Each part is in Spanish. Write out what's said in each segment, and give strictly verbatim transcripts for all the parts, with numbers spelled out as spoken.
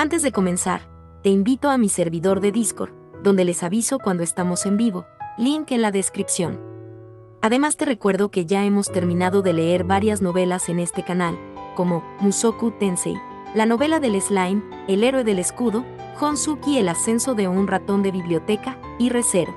Antes de comenzar, te invito a mi servidor de Discord, donde les aviso cuando estamos en vivo, link en la descripción. Además te recuerdo que ya hemos terminado de leer varias novelas en este canal, como Mushoku Tensei, la novela del slime, El héroe del escudo, Honsuki, El ascenso de un ratón de biblioteca y Re:Zero.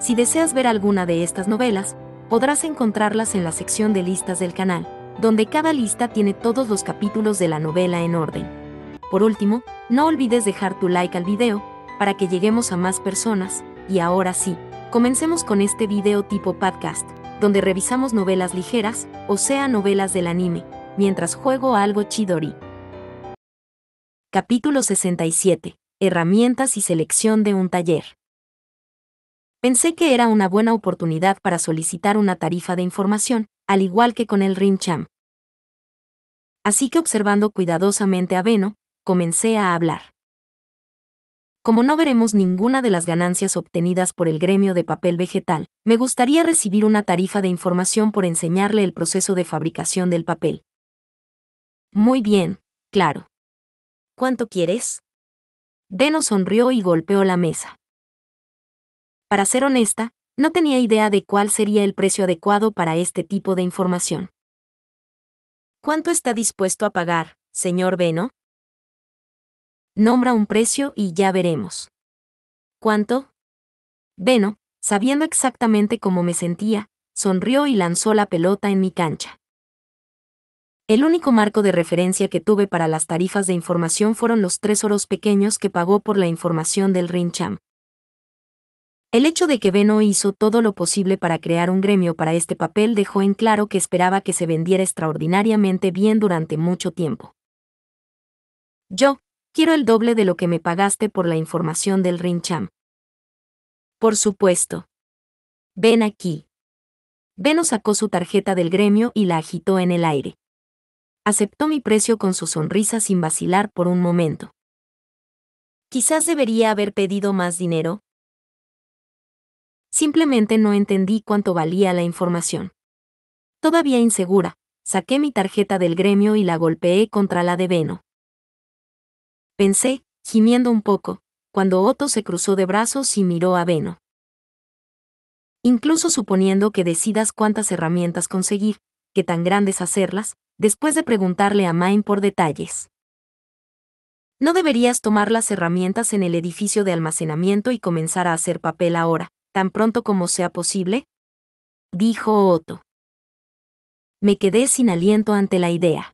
Si deseas ver alguna de estas novelas, podrás encontrarlas en la sección de listas del canal, donde cada lista tiene todos los capítulos de la novela en orden. Por último, no olvides dejar tu like al video, para que lleguemos a más personas, y ahora sí, comencemos con este video tipo podcast, donde revisamos novelas ligeras, o sea novelas del anime, mientras juego a algo chidori. Capítulo sesenta y siete. Herramientas y selección de un taller. Pensé que era una buena oportunidad para solicitar una tarifa de información, al igual que con el Rimchamp. Así que observando cuidadosamente a Benno, comencé a hablar. Como no veremos ninguna de las ganancias obtenidas por el gremio de papel vegetal, me gustaría recibir una tarifa de información por enseñarle el proceso de fabricación del papel. Muy bien, claro. ¿Cuánto quieres? Benno sonrió y golpeó la mesa. Para ser honesta, no tenía idea de cuál sería el precio adecuado para este tipo de información. ¿Cuánto está dispuesto a pagar, señor Benno? Nombra un precio y ya veremos. ¿Cuánto? Benno, sabiendo exactamente cómo me sentía, sonrió y lanzó la pelota en mi cancha. El único marco de referencia que tuve para las tarifas de información fueron los tres oros pequeños que pagó por la información del Rimchamp. El hecho de que Benno hizo todo lo posible para crear un gremio para este papel dejó en claro que esperaba que se vendiera extraordinariamente bien durante mucho tiempo. Yo quiero el doble de lo que me pagaste por la información del Rimchamp. Por supuesto. Ven aquí. Benno sacó su tarjeta del gremio y la agitó en el aire. Aceptó mi precio con su sonrisa sin vacilar por un momento. Quizás debería haber pedido más dinero. Simplemente no entendí cuánto valía la información. Todavía insegura, saqué mi tarjeta del gremio y la golpeé contra la de Benno. Pensé, gimiendo un poco, cuando Otto se cruzó de brazos y miró a Benno. Incluso suponiendo que decidas cuántas herramientas conseguir, qué tan grandes hacerlas, después de preguntarle a Myne por detalles. No deberías tomar las herramientas en el edificio de almacenamiento y comenzar a hacer papel ahora, tan pronto como sea posible, dijo Otto. Me quedé sin aliento ante la idea.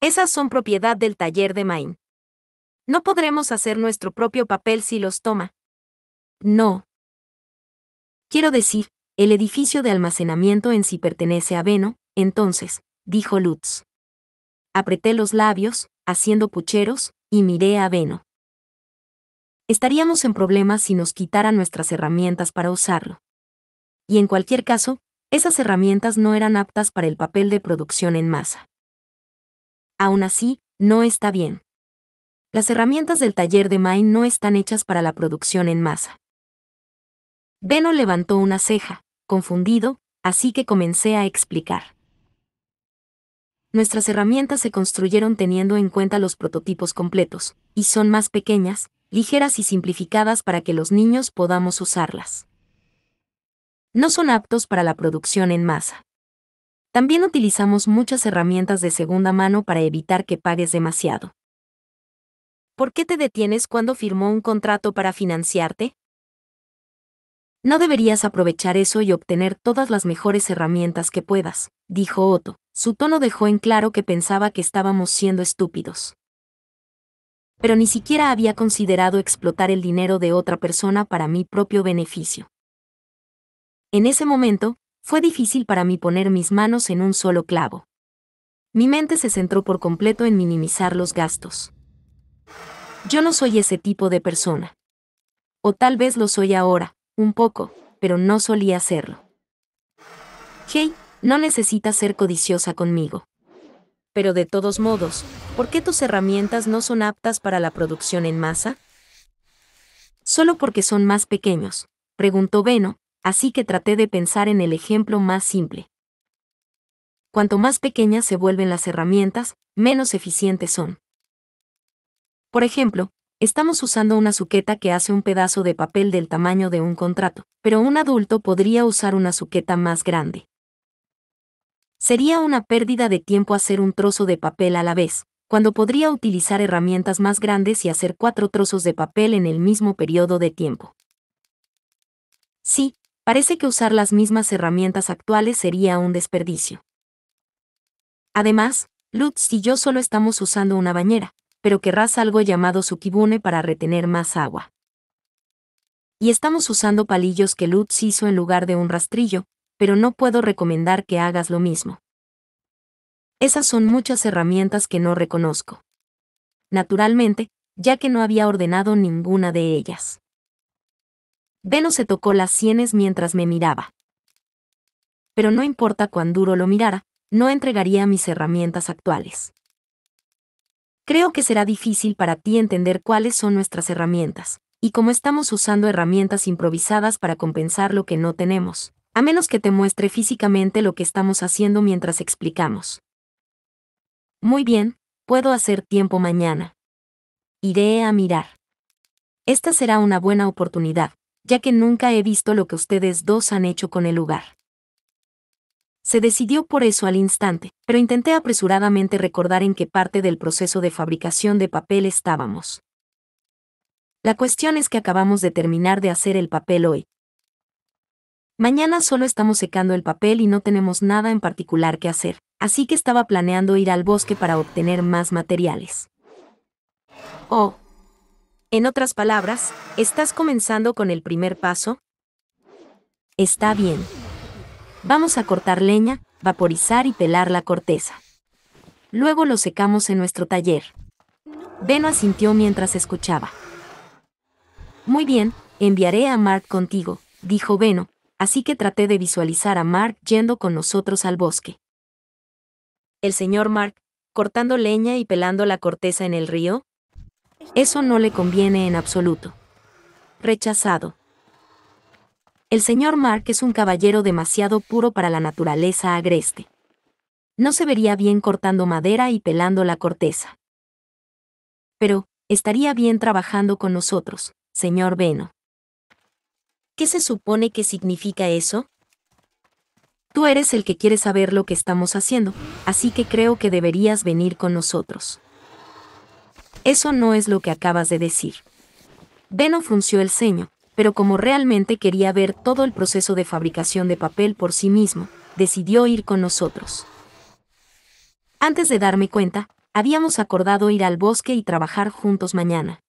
Esas son propiedad del taller de Myne. No podremos hacer nuestro propio papel si los toma. No. Quiero decir, el edificio de almacenamiento en sí pertenece a Benno, entonces, dijo Lutz. Apreté los labios, haciendo pucheros, y miré a Benno. Estaríamos en problemas si nos quitaran nuestras herramientas para usarlo. Y en cualquier caso, esas herramientas no eran aptas para el papel de producción en masa. Aún así, no está bien. Las herramientas del taller de Myne no están hechas para la producción en masa. Benno levantó una ceja, confundido, así que comencé a explicar. Nuestras herramientas se construyeron teniendo en cuenta los prototipos completos, y son más pequeñas, ligeras y simplificadas para que los niños podamos usarlas. No son aptos para la producción en masa. También utilizamos muchas herramientas de segunda mano para evitar que pagues demasiado. ¿Por qué te detienes cuando firmó un contrato para financiarte? No deberías aprovechar eso y obtener todas las mejores herramientas que puedas, dijo Otto. Su tono dejó en claro que pensaba que estábamos siendo estúpidos. Pero ni siquiera había considerado explotar el dinero de otra persona para mi propio beneficio. En ese momento, fue difícil para mí poner mis manos en un solo clavo. Mi mente se centró por completo en minimizar los gastos. Yo no soy ese tipo de persona. O tal vez lo soy ahora, un poco, pero no solía serlo. Hey, no necesitas ser codiciosa conmigo. Pero de todos modos, ¿por qué tus herramientas no son aptas para la producción en masa? Solo porque son más pequeños, preguntó Benno, así que traté de pensar en el ejemplo más simple. Cuanto más pequeñas se vuelven las herramientas, menos eficientes son. Por ejemplo, estamos usando una suqueta que hace un pedazo de papel del tamaño de un contrato, pero un adulto podría usar una suqueta más grande. Sería una pérdida de tiempo hacer un trozo de papel a la vez, cuando podría utilizar herramientas más grandes y hacer cuatro trozos de papel en el mismo periodo de tiempo. Sí, parece que usar las mismas herramientas actuales sería un desperdicio. Además, Lutz y yo solo estamos usando una bañera, pero querrás algo llamado sukibune para retener más agua. Y estamos usando palillos que Lutz hizo en lugar de un rastrillo, pero no puedo recomendar que hagas lo mismo. Esas son muchas herramientas que no reconozco, naturalmente, ya que no había ordenado ninguna de ellas. Benno se tocó las sienes mientras me miraba. Pero no importa cuán duro lo mirara, no entregaría mis herramientas actuales. Creo que será difícil para ti entender cuáles son nuestras herramientas, y cómo estamos usando herramientas improvisadas para compensar lo que no tenemos, a menos que te muestre físicamente lo que estamos haciendo mientras explicamos. Muy bien, puedo hacer tiempo mañana. Iré a mirar. Esta será una buena oportunidad, ya que nunca he visto lo que ustedes dos han hecho con el lugar. Se decidió por eso al instante, pero intenté apresuradamente recordar en qué parte del proceso de fabricación de papel estábamos. La cuestión es que acabamos de terminar de hacer el papel hoy. Mañana solo estamos secando el papel y no tenemos nada en particular que hacer. Así que estaba planeando ir al bosque para obtener más materiales. Oh. En otras palabras, ¿estás comenzando con el primer paso? Está bien. Vamos a cortar leña, vaporizar y pelar la corteza. Luego lo secamos en nuestro taller. Benno asintió mientras escuchaba. Muy bien, enviaré a Mark contigo, dijo Benno, así que traté de visualizar a Mark yendo con nosotros al bosque. ¿El señor Mark, cortando leña y pelando la corteza en el río? Eso no le conviene en absoluto. Rechazado. El señor Mark es un caballero demasiado puro para la naturaleza agreste. No se vería bien cortando madera y pelando la corteza. Pero, estaría bien trabajando con nosotros, señor Benno. ¿Qué se supone que significa eso? Tú eres el que quiere saber lo que estamos haciendo, así que creo que deberías venir con nosotros. Eso no es lo que acabas de decir. Benno frunció el ceño, pero como realmente quería ver todo el proceso de fabricación de papel por sí mismo, decidió ir con nosotros. Antes de darme cuenta, habíamos acordado ir al bosque y trabajar juntos mañana.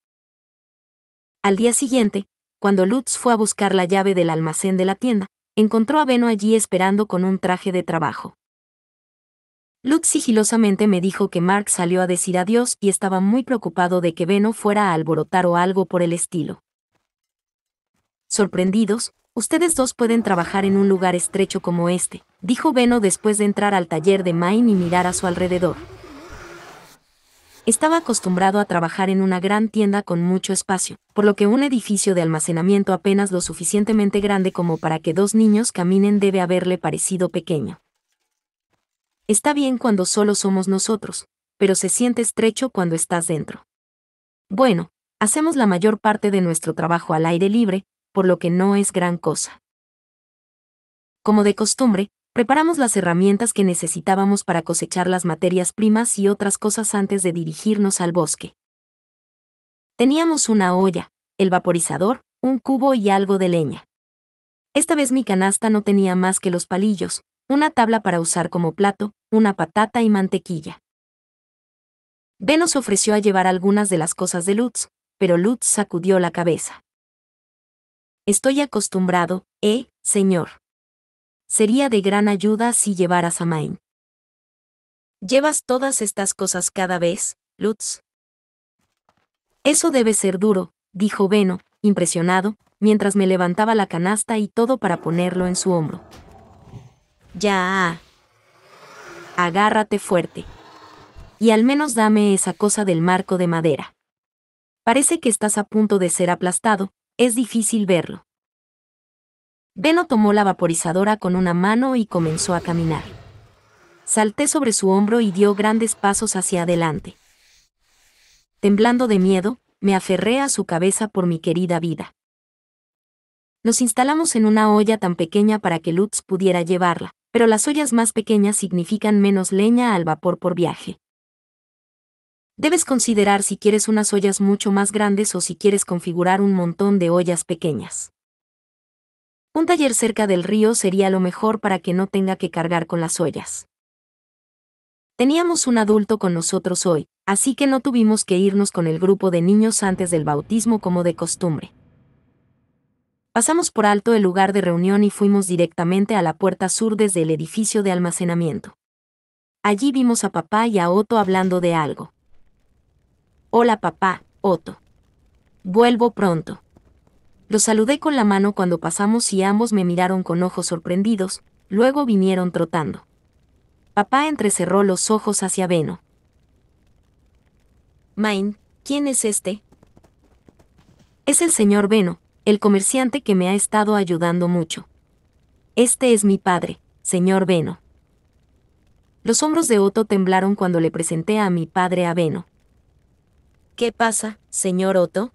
Al día siguiente, cuando Lutz fue a buscar la llave del almacén de la tienda, encontró a Benno allí esperando con un traje de trabajo. Lutz sigilosamente me dijo que Mark salió a decir adiós y estaba muy preocupado de que Benno fuera a alborotar o algo por el estilo. Sorprendidos, ustedes dos pueden trabajar en un lugar estrecho como este, dijo Benno después de entrar al taller de Myne y mirar a su alrededor. Estaba acostumbrado a trabajar en una gran tienda con mucho espacio, por lo que un edificio de almacenamiento apenas lo suficientemente grande como para que dos niños caminen debe haberle parecido pequeño. Está bien cuando solo somos nosotros, pero se siente estrecho cuando estás dentro. Bueno, hacemos la mayor parte de nuestro trabajo al aire libre, por lo que no es gran cosa. Como de costumbre, preparamos las herramientas que necesitábamos para cosechar las materias primas y otras cosas antes de dirigirnos al bosque. Teníamos una olla, el vaporizador, un cubo y algo de leña. Esta vez mi canasta no tenía más que los palillos, una tabla para usar como plato, una patata y mantequilla. Benno se ofreció a llevar algunas de las cosas de Lutz, pero Lutz sacudió la cabeza. Estoy acostumbrado, eh, señor. Sería de gran ayuda si llevaras a Myne. ¿Llevas todas estas cosas cada vez, Lutz? Eso debe ser duro, dijo Benno, impresionado, mientras me levantaba la canasta y todo para ponerlo en su hombro. Ya. Agárrate fuerte. Y al menos dame esa cosa del marco de madera. Parece que estás a punto de ser aplastado, es difícil verlo. Benno tomó la vaporizadora con una mano y comenzó a caminar. Salté sobre su hombro y dio grandes pasos hacia adelante. temblando de miedo, me aferré a su cabeza por mi querida vida. Nos instalamos en una olla tan pequeña para que Lutz pudiera llevarla, pero las ollas más pequeñas significan menos leña al vapor por viaje. Debes considerar si quieres unas ollas mucho más grandes o si quieres configurar un montón de ollas pequeñas. Un taller cerca del río sería lo mejor para que no tenga que cargar con las ollas. Teníamos un adulto con nosotros hoy, así que no tuvimos que irnos con el grupo de niños antes del bautismo como de costumbre. Pasamos por alto el lugar de reunión y fuimos directamente a la puerta sur desde el edificio de almacenamiento. Allí vimos a papá y a Otto hablando de algo. Hola papá, Otto. Vuelvo pronto. Los saludé con la mano cuando pasamos y ambos me miraron con ojos sorprendidos, luego vinieron trotando. Papá entrecerró los ojos hacia Benno. Myne, ¿quién es este? Es el señor Benno. El comerciante que me ha estado ayudando mucho. Este es mi padre, señor Benno. Los hombros de Otto temblaron cuando le presenté a mi padre a Benno. ¿Qué pasa, señor Otto?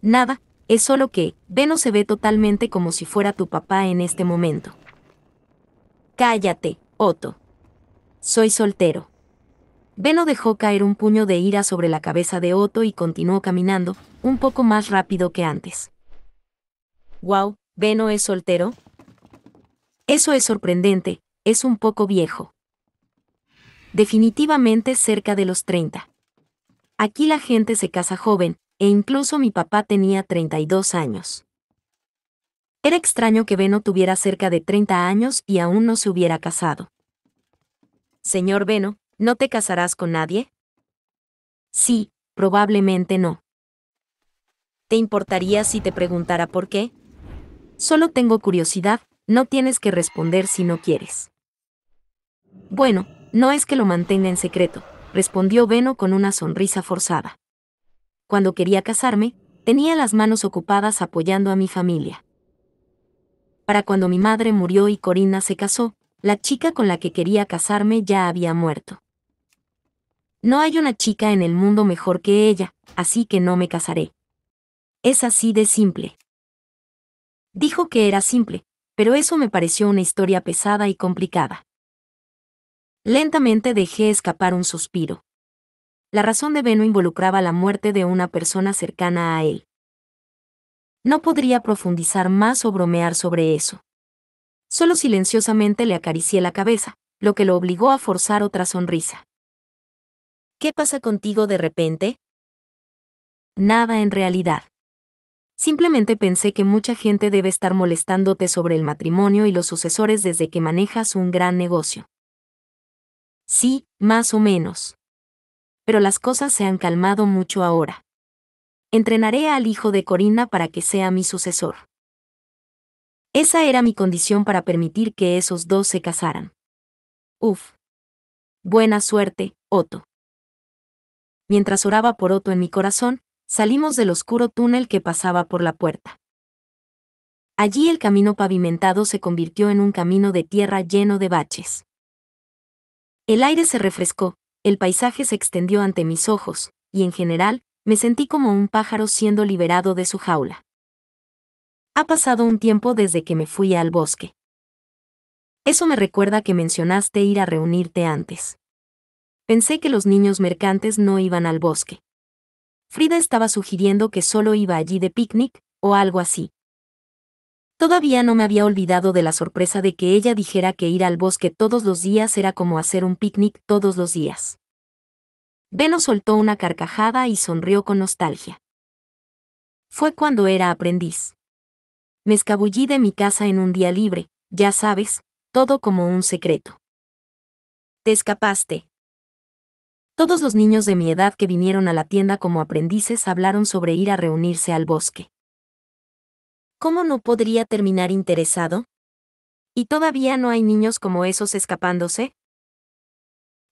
Nada, es solo que Benno se ve totalmente como si fuera tu papá en este momento. Cállate, Otto. Soy soltero. Benno dejó caer un puño de ira sobre la cabeza de Otto y continuó caminando, un poco más rápido que antes. Wow, ¿Benno es soltero? Eso es sorprendente, es un poco viejo. Definitivamente cerca de los treinta. Aquí la gente se casa joven, e incluso mi papá tenía treinta y dos años. Era extraño que Benno tuviera cerca de treinta años y aún no se hubiera casado. Señor Benno, ¿no te casarás con nadie? Sí, probablemente no. ¿Te importaría si te preguntara por qué? Solo tengo curiosidad, no tienes que responder si no quieres. Bueno, no es que lo mantenga en secreto, respondió Benno con una sonrisa forzada. Cuando quería casarme, tenía las manos ocupadas apoyando a mi familia. Para cuando mi madre murió y Corina se casó, la chica con la que quería casarme ya había muerto. No hay una chica en el mundo mejor que ella, así que no me casaré. Es así de simple. Dijo que era simple, pero eso me pareció una historia pesada y complicada. Lentamente dejé escapar un suspiro. La razón de Benno involucraba la muerte de una persona cercana a él. No podría profundizar más o bromear sobre eso. Solo silenciosamente le acaricié la cabeza, lo que lo obligó a forzar otra sonrisa. ¿Qué pasa contigo de repente? Nada en realidad. Simplemente pensé que mucha gente debe estar molestándote sobre el matrimonio y los sucesores desde que manejas un gran negocio. Sí, más o menos. Pero las cosas se han calmado mucho ahora. Entrenaré al hijo de Corina para que sea mi sucesor. Esa era mi condición para permitir que esos dos se casaran. Uf. Buena suerte, Otto. Mientras oraba por Otto en mi corazón, salimos del oscuro túnel que pasaba por la puerta. Allí el camino pavimentado se convirtió en un camino de tierra lleno de baches. El aire se refrescó, el paisaje se extendió ante mis ojos, y en general, me sentí como un pájaro siendo liberado de su jaula. Ha pasado un tiempo desde que me fui al bosque. Eso me recuerda que mencionaste ir a reunirte antes. Pensé que los niños mercantes no iban al bosque. Frida estaba sugiriendo que solo iba allí de picnic, o algo así. Todavía no me había olvidado de la sorpresa de que ella dijera que ir al bosque todos los días era como hacer un picnic todos los días. Benno soltó una carcajada y sonrió con nostalgia. Fue cuando era aprendiz. Me escabullí de mi casa en un día libre, ya sabes, todo como un secreto. Te escapaste. Todos los niños de mi edad que vinieron a la tienda como aprendices hablaron sobre ir a reunirse al bosque. ¿Cómo no podría terminar interesado? ¿Y todavía no hay niños como esos escapándose?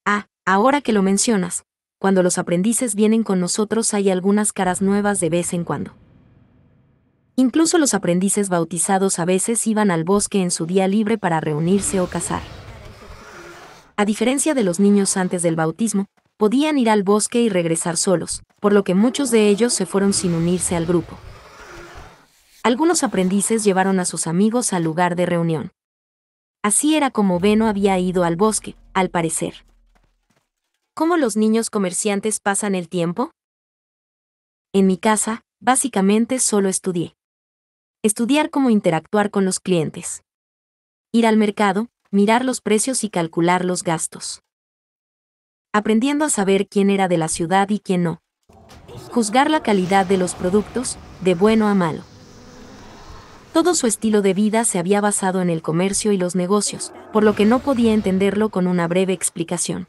Ah, ahora que lo mencionas, cuando los aprendices vienen con nosotros hay algunas caras nuevas de vez en cuando. Incluso los aprendices bautizados a veces iban al bosque en su día libre para reunirse o cazar. A diferencia de los niños antes del bautismo, podían ir al bosque y regresar solos, por lo que muchos de ellos se fueron sin unirse al grupo. Algunos aprendices llevaron a sus amigos al lugar de reunión. Así era como Benno había ido al bosque, al parecer. ¿Cómo los niños comerciantes pasan el tiempo? En mi casa, básicamente solo estudié. Estudiar cómo interactuar con los clientes. Ir al mercado, mirar los precios y calcular los gastos. Aprendiendo a saber quién era de la ciudad y quién no. Juzgar la calidad de los productos, de bueno a malo. Todo su estilo de vida se había basado en el comercio y los negocios, por lo que no podía entenderlo con una breve explicación.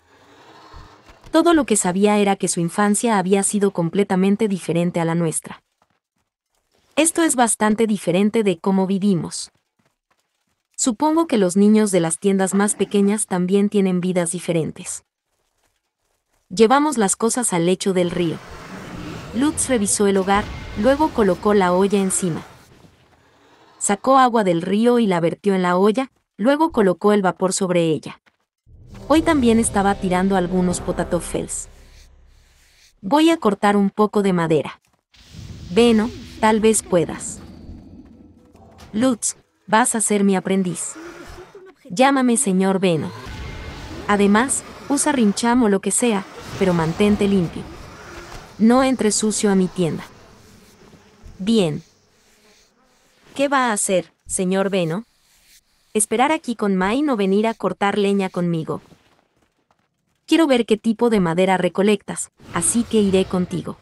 Todo lo que sabía era que su infancia había sido completamente diferente a la nuestra. Esto es bastante diferente de cómo vivimos. Supongo que los niños de las tiendas más pequeñas también tienen vidas diferentes. Llevamos las cosas al lecho del río. Lutz revisó el hogar, luego colocó la olla encima. Sacó agua del río y la vertió en la olla, luego colocó el vapor sobre ella. Hoy también estaba tirando algunos potatofels. Voy a cortar un poco de madera. Benno, tal vez puedas. Lutz, vas a ser mi aprendiz. Llámame señor Benno. Además, usa Rimchamp o lo que sea, pero mantente limpio. No entres sucio a mi tienda. Bien. ¿Qué va a hacer, señor Benno? ¿Esperar aquí con Myne o venir a cortar leña conmigo? Quiero ver qué tipo de madera recolectas, así que iré contigo.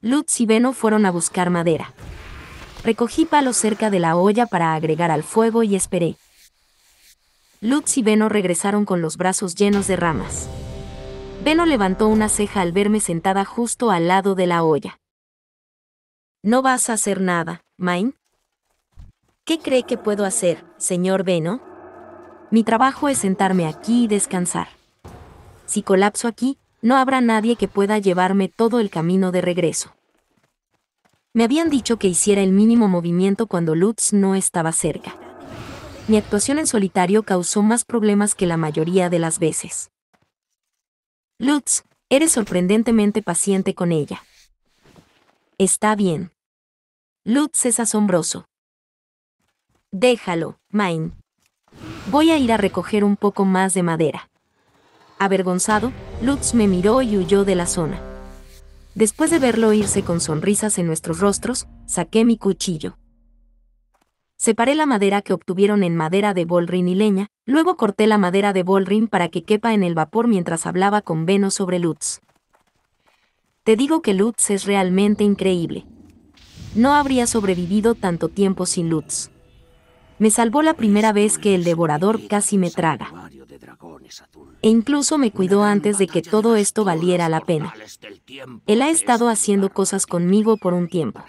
Lutz y Benno fueron a buscar madera. Recogí palos cerca de la olla para agregar al fuego y esperé. Lutz y Benno regresaron con los brazos llenos de ramas. Benno levantó una ceja al verme sentada justo al lado de la olla. ¿No vas a hacer nada, Myne? ¿Qué cree que puedo hacer, señor Benno? Mi trabajo es sentarme aquí y descansar. Si colapso aquí, no habrá nadie que pueda llevarme todo el camino de regreso. Me habían dicho que hiciera el mínimo movimiento cuando Lutz no estaba cerca. Mi actuación en solitario causó más problemas que la mayoría de las veces. Lutz, eres sorprendentemente paciente con ella. Está bien. Lutz es asombroso. Déjalo, Myne. Voy a ir a recoger un poco más de madera. Avergonzado, Lutz me miró y huyó de la zona. Después de verlo irse con sonrisas en nuestros rostros, saqué mi cuchillo. Separé la madera que obtuvieron en madera de bolrin y leña, luego corté la madera de bolrin para que quepa en el vapor mientras hablaba con Benno sobre Lutz. Te digo que Lutz es realmente increíble. No habría sobrevivido tanto tiempo sin Lutz. Me salvó la primera vez que el devorador casi me traga. E incluso me cuidó antes de que todo esto valiera la pena. Él ha estado haciendo cosas conmigo por un tiempo.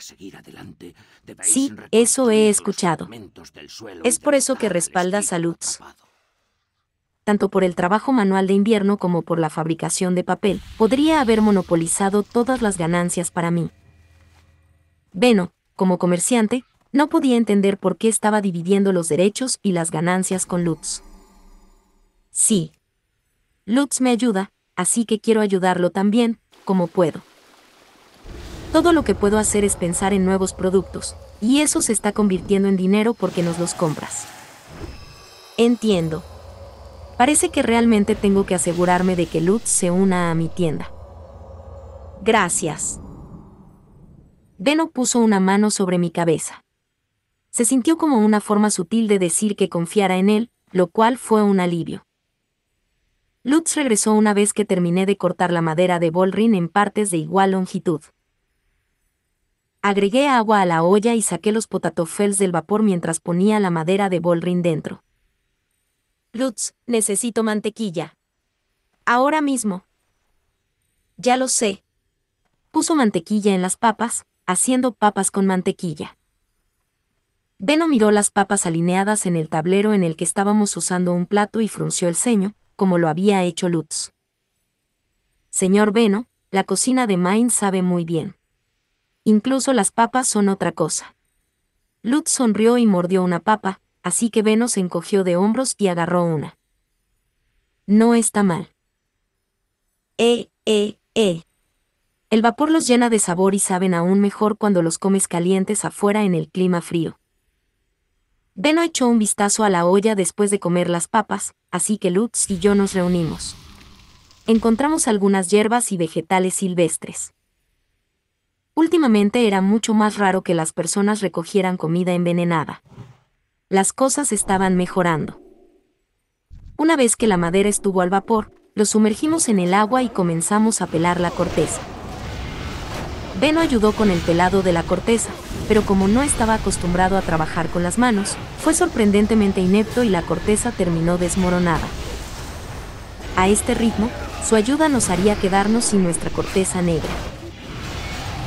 Sí, eso he escuchado. Es por eso que respaldas a Lutz. Tanto por el trabajo manual de invierno como por la fabricación de papel, podría haber monopolizado todas las ganancias para mí. Benno, como comerciante, no podía entender por qué estaba dividiendo los derechos y las ganancias con Lutz. Sí. Lutz me ayuda, así que quiero ayudarlo también, como puedo. Todo lo que puedo hacer es pensar en nuevos productos, y eso se está convirtiendo en dinero porque nos los compras. Entiendo. Parece que realmente tengo que asegurarme de que Lutz se una a mi tienda. Gracias. Benno puso una mano sobre mi cabeza. Se sintió como una forma sutil de decir que confiara en él, lo cual fue un alivio. Lutz regresó una vez que terminé de cortar la madera de bolrin en partes de igual longitud. Agregué agua a la olla y saqué los potatofels del vapor mientras ponía la madera de bolrin dentro. Lutz, necesito mantequilla. Ahora mismo. Ya lo sé. Puso mantequilla en las papas, haciendo papas con mantequilla. Benno miró las papas alineadas en el tablero en el que estábamos usando un plato y frunció el ceño, como lo había hecho Lutz. Señor Benno, la cocina de Myne sabe muy bien. Incluso las papas son otra cosa. Lutz sonrió y mordió una papa, así que Benno se encogió de hombros y agarró una. No está mal. eh, eh, eh. El vapor los llena de sabor y saben aún mejor cuando los comes calientes afuera en el clima frío. Benno echó un vistazo a la olla después de comer las papas, así que Lutz y yo nos reunimos. Encontramos algunas hierbas y vegetales silvestres. Últimamente era mucho más raro que las personas recogieran comida envenenada. Las cosas estaban mejorando. Una vez que la madera estuvo al vapor, lo sumergimos en el agua y comenzamos a pelar la corteza. Benno ayudó con el pelado de la corteza, pero como no estaba acostumbrado a trabajar con las manos, fue sorprendentemente inepto y la corteza terminó desmoronada. A este ritmo, su ayuda nos haría quedarnos sin nuestra corteza negra.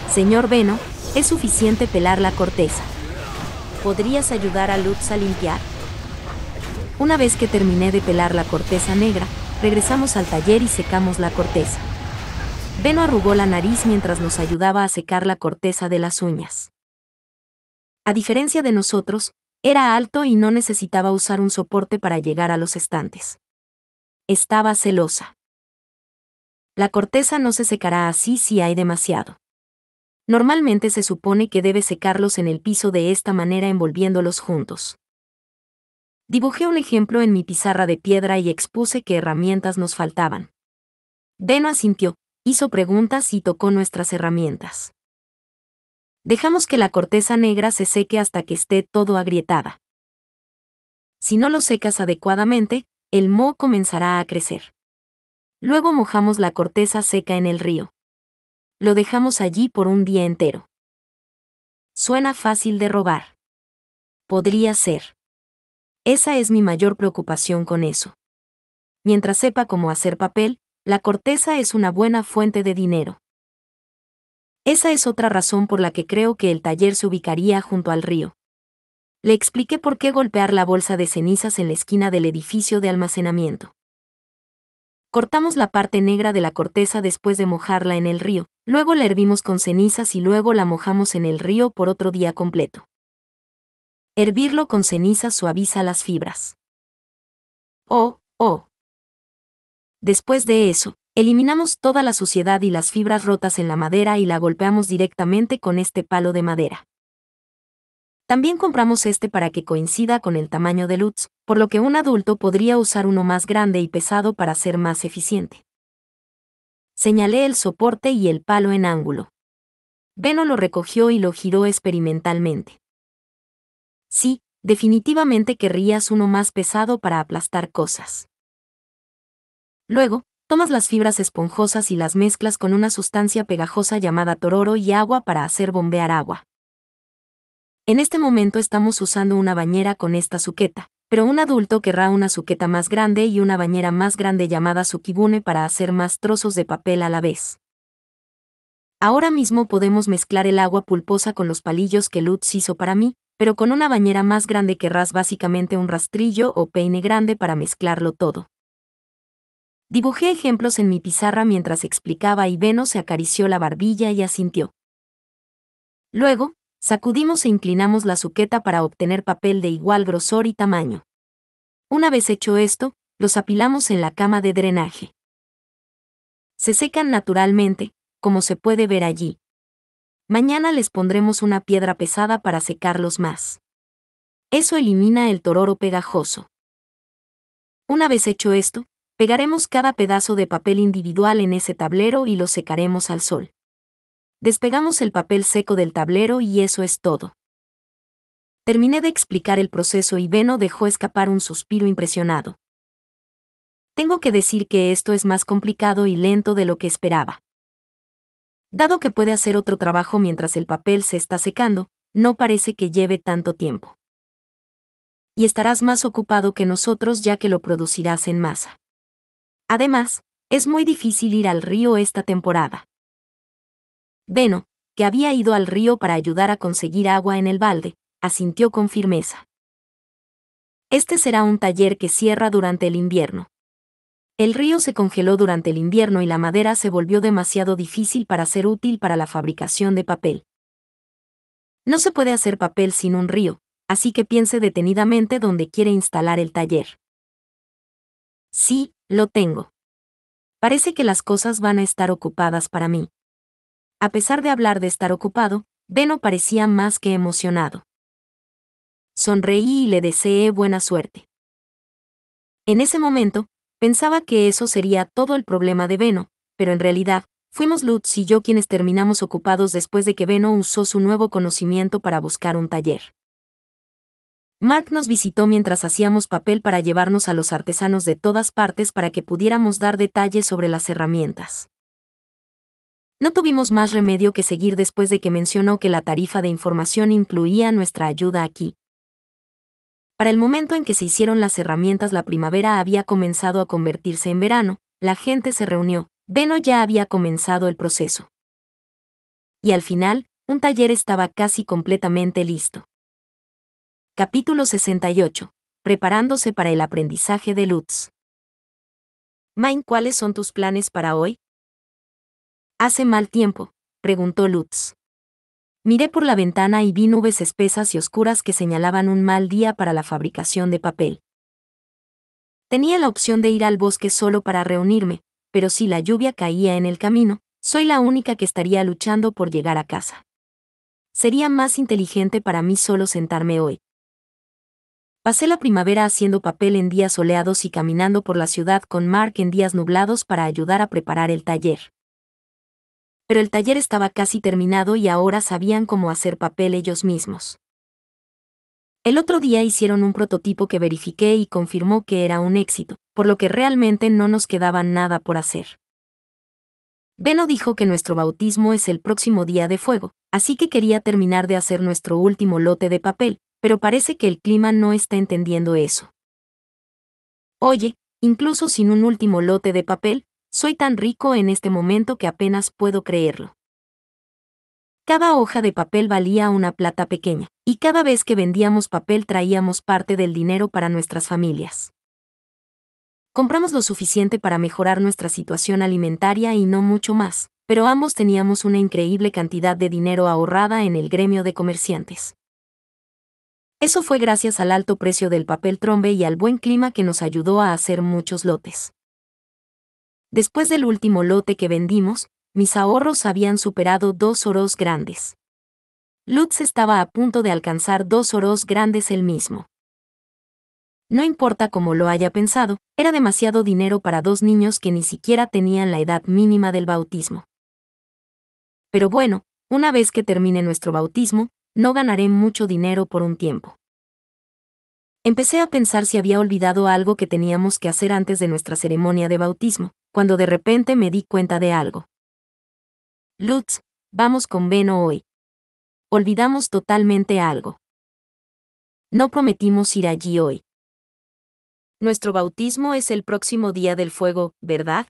Señor Benno, es suficiente pelar la corteza. ¿Podrías ayudar a Lutz a limpiar? Una vez que terminé de pelar la corteza negra, regresamos al taller y secamos la corteza. Benno arrugó la nariz mientras nos ayudaba a secar la corteza de las uñas. A diferencia de nosotros, era alto y no necesitaba usar un soporte para llegar a los estantes. Estaba celosa. La corteza no se secará así si hay demasiado. Normalmente se supone que debe secarlos en el piso de esta manera envolviéndolos juntos. Dibujé un ejemplo en mi pizarra de piedra y expuse qué herramientas nos faltaban. Benno asintió. Hizo preguntas y tocó nuestras herramientas. Dejamos que la corteza negra se seque hasta que esté todo agrietada. Si no lo secas adecuadamente, el moho comenzará a crecer. Luego mojamos la corteza seca en el río. Lo dejamos allí por un día entero. Suena fácil de robar. Podría ser. Esa es mi mayor preocupación con eso. Mientras sepa cómo hacer papel, la corteza es una buena fuente de dinero. Esa es otra razón por la que creo que el taller se ubicaría junto al río. Le expliqué por qué golpear la bolsa de cenizas en la esquina del edificio de almacenamiento. Cortamos la parte negra de la corteza después de mojarla en el río, luego la hervimos con cenizas y luego la mojamos en el río por otro día completo. Hervirlo con cenizas suaviza las fibras. Oh, oh. Después de eso, eliminamos toda la suciedad y las fibras rotas en la madera y la golpeamos directamente con este palo de madera. También compramos este para que coincida con el tamaño de Lutz, por lo que un adulto podría usar uno más grande y pesado para ser más eficiente. Señalé el soporte y el palo en ángulo. Benno lo recogió y lo giró experimentalmente. Sí, definitivamente querrías uno más pesado para aplastar cosas. Luego, tomas las fibras esponjosas y las mezclas con una sustancia pegajosa llamada tororo y agua para hacer bombear agua. En este momento estamos usando una bañera con esta suqueta, pero un adulto querrá una suqueta más grande y una bañera más grande llamada sukibune para hacer más trozos de papel a la vez. Ahora mismo podemos mezclar el agua pulposa con los palillos que Lutz hizo para mí, pero con una bañera más grande querrás básicamente un rastrillo o peine grande para mezclarlo todo. Dibujé ejemplos en mi pizarra mientras explicaba y Benno se acarició la barbilla y asintió. Luego, sacudimos e inclinamos la suqueta para obtener papel de igual grosor y tamaño. Una vez hecho esto, los apilamos en la cama de drenaje. Se secan naturalmente, como se puede ver allí. Mañana les pondremos una piedra pesada para secarlos más. Eso elimina el tororo pegajoso. Una vez hecho esto, pegaremos cada pedazo de papel individual en ese tablero y lo secaremos al sol. Despegamos el papel seco del tablero y eso es todo. Terminé de explicar el proceso y Benno dejó escapar un suspiro impresionado. Tengo que decir que esto es más complicado y lento de lo que esperaba. Dado que puede hacer otro trabajo mientras el papel se está secando, no parece que lleve tanto tiempo. Y estarás más ocupado que nosotros ya que lo producirás en masa. Además, es muy difícil ir al río esta temporada. Benno, que había ido al río para ayudar a conseguir agua en el balde, asintió con firmeza. Este será un taller que cierra durante el invierno. El río se congeló durante el invierno y la madera se volvió demasiado difícil para ser útil para la fabricación de papel. No se puede hacer papel sin un río, así que piense detenidamente dónde quiere instalar el taller. Sí, lo tengo. Parece que las cosas van a estar ocupadas para mí. A pesar de hablar de estar ocupado, Benno parecía más que emocionado. Sonreí y le deseé buena suerte. En ese momento, pensaba que eso sería todo el problema de Benno, pero en realidad, fuimos Lutz y yo quienes terminamos ocupados después de que Benno usó su nuevo conocimiento para buscar un taller. Mark nos visitó mientras hacíamos papel para llevarnos a los artesanos de todas partes para que pudiéramos dar detalles sobre las herramientas. No tuvimos más remedio que seguir después de que mencionó que la tarifa de información incluía nuestra ayuda aquí. Para el momento en que se hicieron las herramientas, la primavera había comenzado a convertirse en verano, la gente se reunió, Benno ya había comenzado el proceso. Y al final, un taller estaba casi completamente listo. Capítulo sesenta y ocho. Preparándose para el aprendizaje de Lutz. Myne, ¿cuáles son tus planes para hoy? Hace mal tiempo, preguntó Lutz. Miré por la ventana y vi nubes espesas y oscuras que señalaban un mal día para la fabricación de papel. Tenía la opción de ir al bosque solo para reunirme, pero si la lluvia caía en el camino, soy la única que estaría luchando por llegar a casa. Sería más inteligente para mí solo sentarme hoy. Pasé la primavera haciendo papel en días soleados y caminando por la ciudad con Mark en días nublados para ayudar a preparar el taller. Pero el taller estaba casi terminado y ahora sabían cómo hacer papel ellos mismos. El otro día hicieron un prototipo que verifiqué y confirmó que era un éxito, por lo que realmente no nos quedaba nada por hacer. Benno dijo que nuestro bautismo es el próximo día de fuego, así que quería terminar de hacer nuestro último lote de papel. Pero parece que el clima no está entendiendo eso. Oye, incluso sin un último lote de papel, soy tan rico en este momento que apenas puedo creerlo. Cada hoja de papel valía una plata pequeña, y cada vez que vendíamos papel traíamos parte del dinero para nuestras familias. Compramos lo suficiente para mejorar nuestra situación alimentaria y no mucho más, pero ambos teníamos una increíble cantidad de dinero ahorrada en el gremio de comerciantes. Eso fue gracias al alto precio del papel trombe y al buen clima que nos ayudó a hacer muchos lotes. Después del último lote que vendimos, mis ahorros habían superado dos oros grandes. Lutz estaba a punto de alcanzar dos oros grandes él mismo. No importa cómo lo haya pensado, era demasiado dinero para dos niños que ni siquiera tenían la edad mínima del bautismo. Pero bueno, una vez que termine nuestro bautismo, no ganaré mucho dinero por un tiempo. Empecé a pensar si había olvidado algo que teníamos que hacer antes de nuestra ceremonia de bautismo, cuando de repente me di cuenta de algo. Lutz, vamos con Benno hoy. Olvidamos totalmente algo. No prometimos ir allí hoy. Nuestro bautismo es el próximo día del fuego, ¿verdad?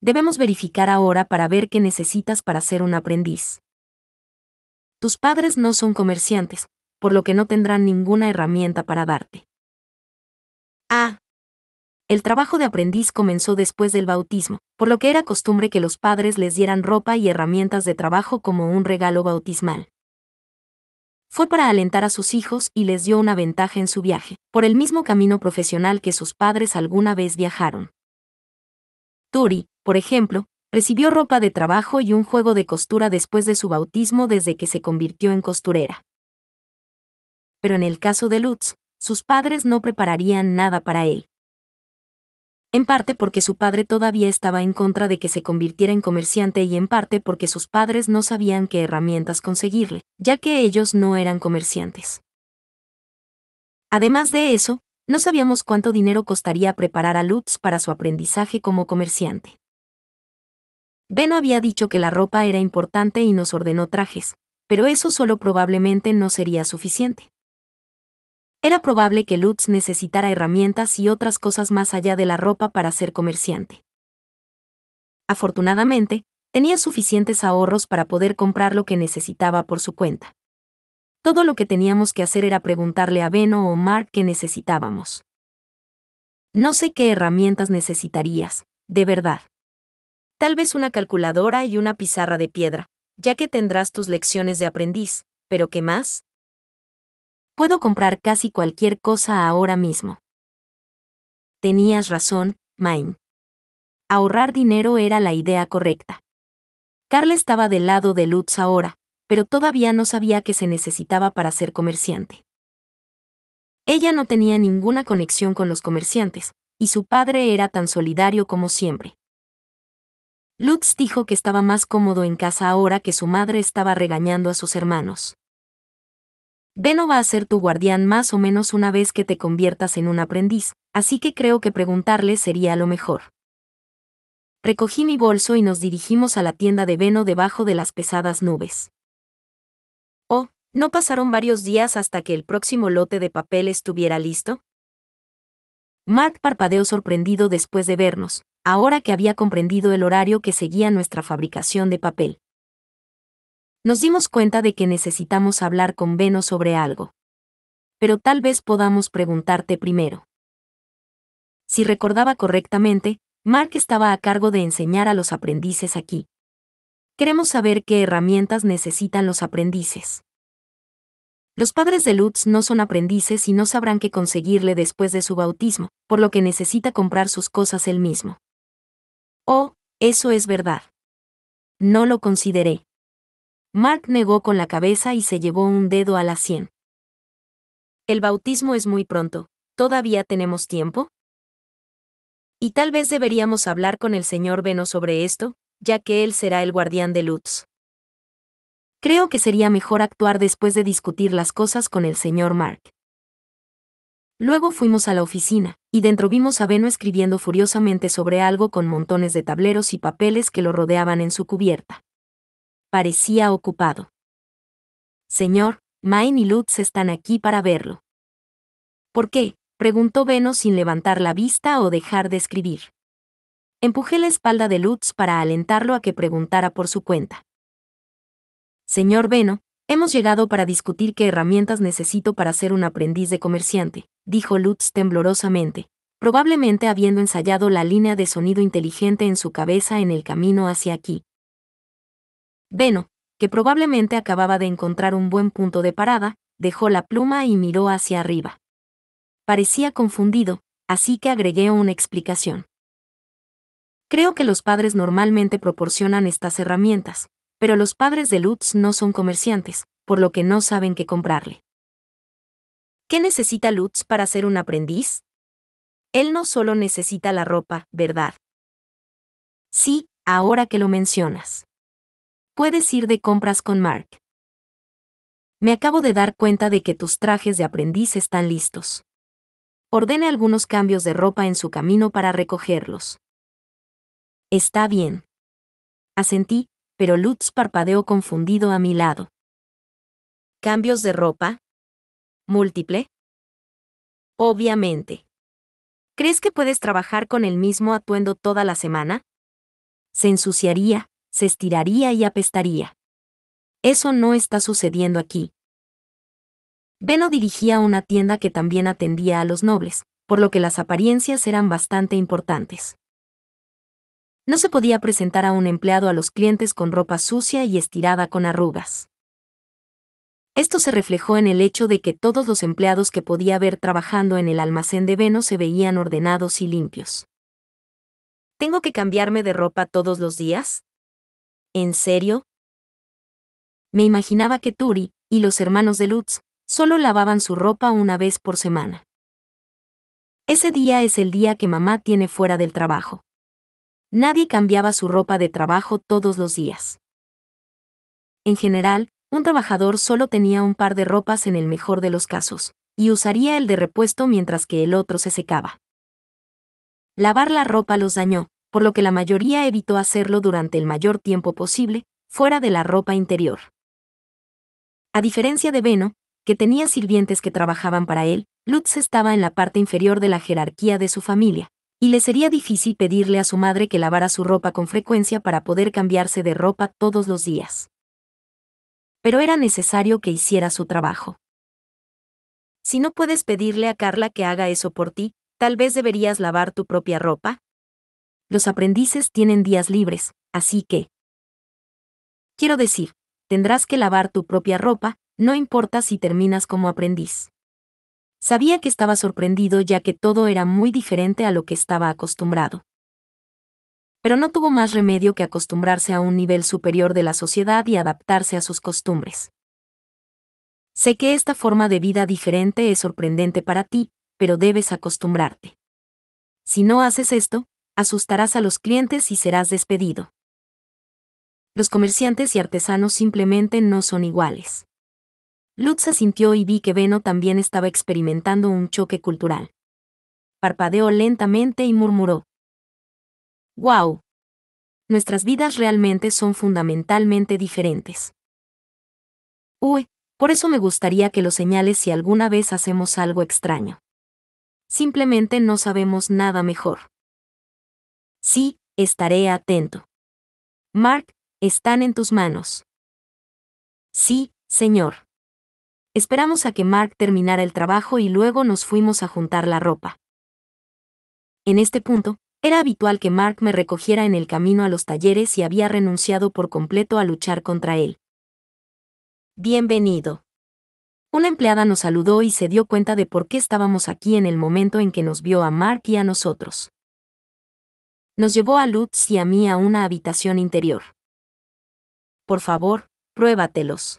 Debemos verificar ahora para ver qué necesitas para ser un aprendiz. Tus padres no son comerciantes, por lo que no tendrán ninguna herramienta para darte. Ah. El trabajo de aprendiz comenzó después del bautismo, por lo que era costumbre que los padres les dieran ropa y herramientas de trabajo como un regalo bautismal. Fue para alentar a sus hijos y les dio una ventaja en su viaje, por el mismo camino profesional que sus padres alguna vez viajaron. Turi, por ejemplo, recibió ropa de trabajo y un juego de costura después de su bautismo desde que se convirtió en costurera. Pero en el caso de Lutz, sus padres no prepararían nada para él. En parte porque su padre todavía estaba en contra de que se convirtiera en comerciante y en parte porque sus padres no sabían qué herramientas conseguirle, ya que ellos no eran comerciantes. Además de eso, no sabíamos cuánto dinero costaría preparar a Lutz para su aprendizaje como comerciante. Benno había dicho que la ropa era importante y nos ordenó trajes, pero eso solo probablemente no sería suficiente. Era probable que Lutz necesitara herramientas y otras cosas más allá de la ropa para ser comerciante. Afortunadamente, tenía suficientes ahorros para poder comprar lo que necesitaba por su cuenta. Todo lo que teníamos que hacer era preguntarle a Benno o Mark qué necesitábamos. No sé qué herramientas necesitarías, de verdad. Tal vez una calculadora y una pizarra de piedra, ya que tendrás tus lecciones de aprendiz, pero ¿qué más? Puedo comprar casi cualquier cosa ahora mismo. Tenías razón, Myne. Ahorrar dinero era la idea correcta. Carla estaba del lado de Lutz ahora, pero todavía no sabía qué se necesitaba para ser comerciante. Ella no tenía ninguna conexión con los comerciantes, y su padre era tan solidario como siempre. Lutz dijo que estaba más cómodo en casa ahora que su madre estaba regañando a sus hermanos. Benno va a ser tu guardián más o menos una vez que te conviertas en un aprendiz, así que creo que preguntarle sería lo mejor. Recogí mi bolso y nos dirigimos a la tienda de Benno debajo de las pesadas nubes. Oh, ¿no pasaron varios días hasta que el próximo lote de papel estuviera listo? Mark parpadeó sorprendido después de vernos, ahora que había comprendido el horario que seguía nuestra fabricación de papel. Nos dimos cuenta de que necesitamos hablar con Benno sobre algo. Pero tal vez podamos preguntarte primero. Si recordaba correctamente, Mark estaba a cargo de enseñar a los aprendices aquí. Queremos saber qué herramientas necesitan los aprendices. Los padres de Lutz no son aprendices y no sabrán qué conseguirle después de su bautismo, por lo que necesita comprar sus cosas él mismo. Oh, eso es verdad. No lo consideré. Mark negó con la cabeza y se llevó un dedo a la sien. El bautismo es muy pronto. ¿Todavía tenemos tiempo? Y tal vez deberíamos hablar con el señor Benno sobre esto, ya que él será el guardián de Lutz. Creo que sería mejor actuar después de discutir las cosas con el señor Mark. Luego fuimos a la oficina, y dentro vimos a Benno escribiendo furiosamente sobre algo con montones de tableros y papeles que lo rodeaban en su cubierta. Parecía ocupado. Señor, Myne y Lutz están aquí para verlo. ¿Por qué? Preguntó Benno sin levantar la vista o dejar de escribir. Empujé la espalda de Lutz para alentarlo a que preguntara por su cuenta. Señor Benno, hemos llegado para discutir qué herramientas necesito para ser un aprendiz de comerciante, dijo Lutz temblorosamente, probablemente habiendo ensayado la línea de sonido inteligente en su cabeza en el camino hacia aquí. Benno, que probablemente acababa de encontrar un buen punto de parada, dejó la pluma y miró hacia arriba. Parecía confundido, así que agregué una explicación. Creo que los padres normalmente proporcionan estas herramientas, pero los padres de Lutz no son comerciantes, por lo que no saben qué comprarle. ¿Qué necesita Lutz para ser un aprendiz? Él no solo necesita la ropa, ¿verdad? Sí, ahora que lo mencionas. Puedes ir de compras con Mark. Me acabo de dar cuenta de que tus trajes de aprendiz están listos. Ordene algunos cambios de ropa en su camino para recogerlos. Está bien. Asentí, pero Lutz parpadeó confundido a mi lado. ¿Cambios de ropa? ¿Múltiple? Obviamente. ¿Crees que puedes trabajar con el mismo atuendo toda la semana? Se ensuciaría, se estiraría y apestaría. Eso no está sucediendo aquí. Benno dirigía una tienda que también atendía a los nobles, por lo que las apariencias eran bastante importantes. No se podía presentar a un empleado a los clientes con ropa sucia y estirada con arrugas. Esto se reflejó en el hecho de que todos los empleados que podía ver trabajando en el almacén de Benno se veían ordenados y limpios. ¿Tengo que cambiarme de ropa todos los días? ¿En serio? Me imaginaba que Turi y los hermanos de Lutz solo lavaban su ropa una vez por semana. Ese día es el día que mamá tiene fuera del trabajo. Nadie cambiaba su ropa de trabajo todos los días. En general, un trabajador solo tenía un par de ropas en el mejor de los casos, y usaría el de repuesto mientras que el otro se secaba. Lavar la ropa los dañó, por lo que la mayoría evitó hacerlo durante el mayor tiempo posible, fuera de la ropa interior. A diferencia de Benno, que tenía sirvientes que trabajaban para él, Lutz estaba en la parte inferior de la jerarquía de su familia, y le sería difícil pedirle a su madre que lavara su ropa con frecuencia para poder cambiarse de ropa todos los días. Pero era necesario que hiciera su trabajo. Si no puedes pedirle a Carla que haga eso por ti, tal vez deberías lavar tu propia ropa. Los aprendices tienen días libres, así que... Quiero decir, tendrás que lavar tu propia ropa, no importa si terminas como aprendiz. Sabía que estaba sorprendido ya que todo era muy diferente a lo que estaba acostumbrado. pero no tuvo más remedio que acostumbrarse a un nivel superior de la sociedad y adaptarse a sus costumbres. Sé que esta forma de vida diferente es sorprendente para ti, pero debes acostumbrarte. Si no haces esto, asustarás a los clientes y serás despedido. Los comerciantes y artesanos simplemente no son iguales. Lutz asintió y vi que Benno también estaba experimentando un choque cultural. Parpadeó lentamente y murmuró: ¡Wow! Nuestras vidas realmente son fundamentalmente diferentes. Uy, por eso me gustaría que lo señales si alguna vez hacemos algo extraño. Simplemente no sabemos nada mejor. Sí, estaré atento. Mark, están en tus manos. Sí, señor. Esperamos a que Mark terminara el trabajo y luego nos fuimos a juntar la ropa. En este punto, era habitual que Mark me recogiera en el camino a los talleres y había renunciado por completo a luchar contra él. Bienvenido. Una empleada nos saludó y se dio cuenta de por qué estábamos aquí en el momento en que nos vio a Mark y a nosotros. Nos llevó a Lutz y a mí a una habitación interior. Por favor, pruébatelos.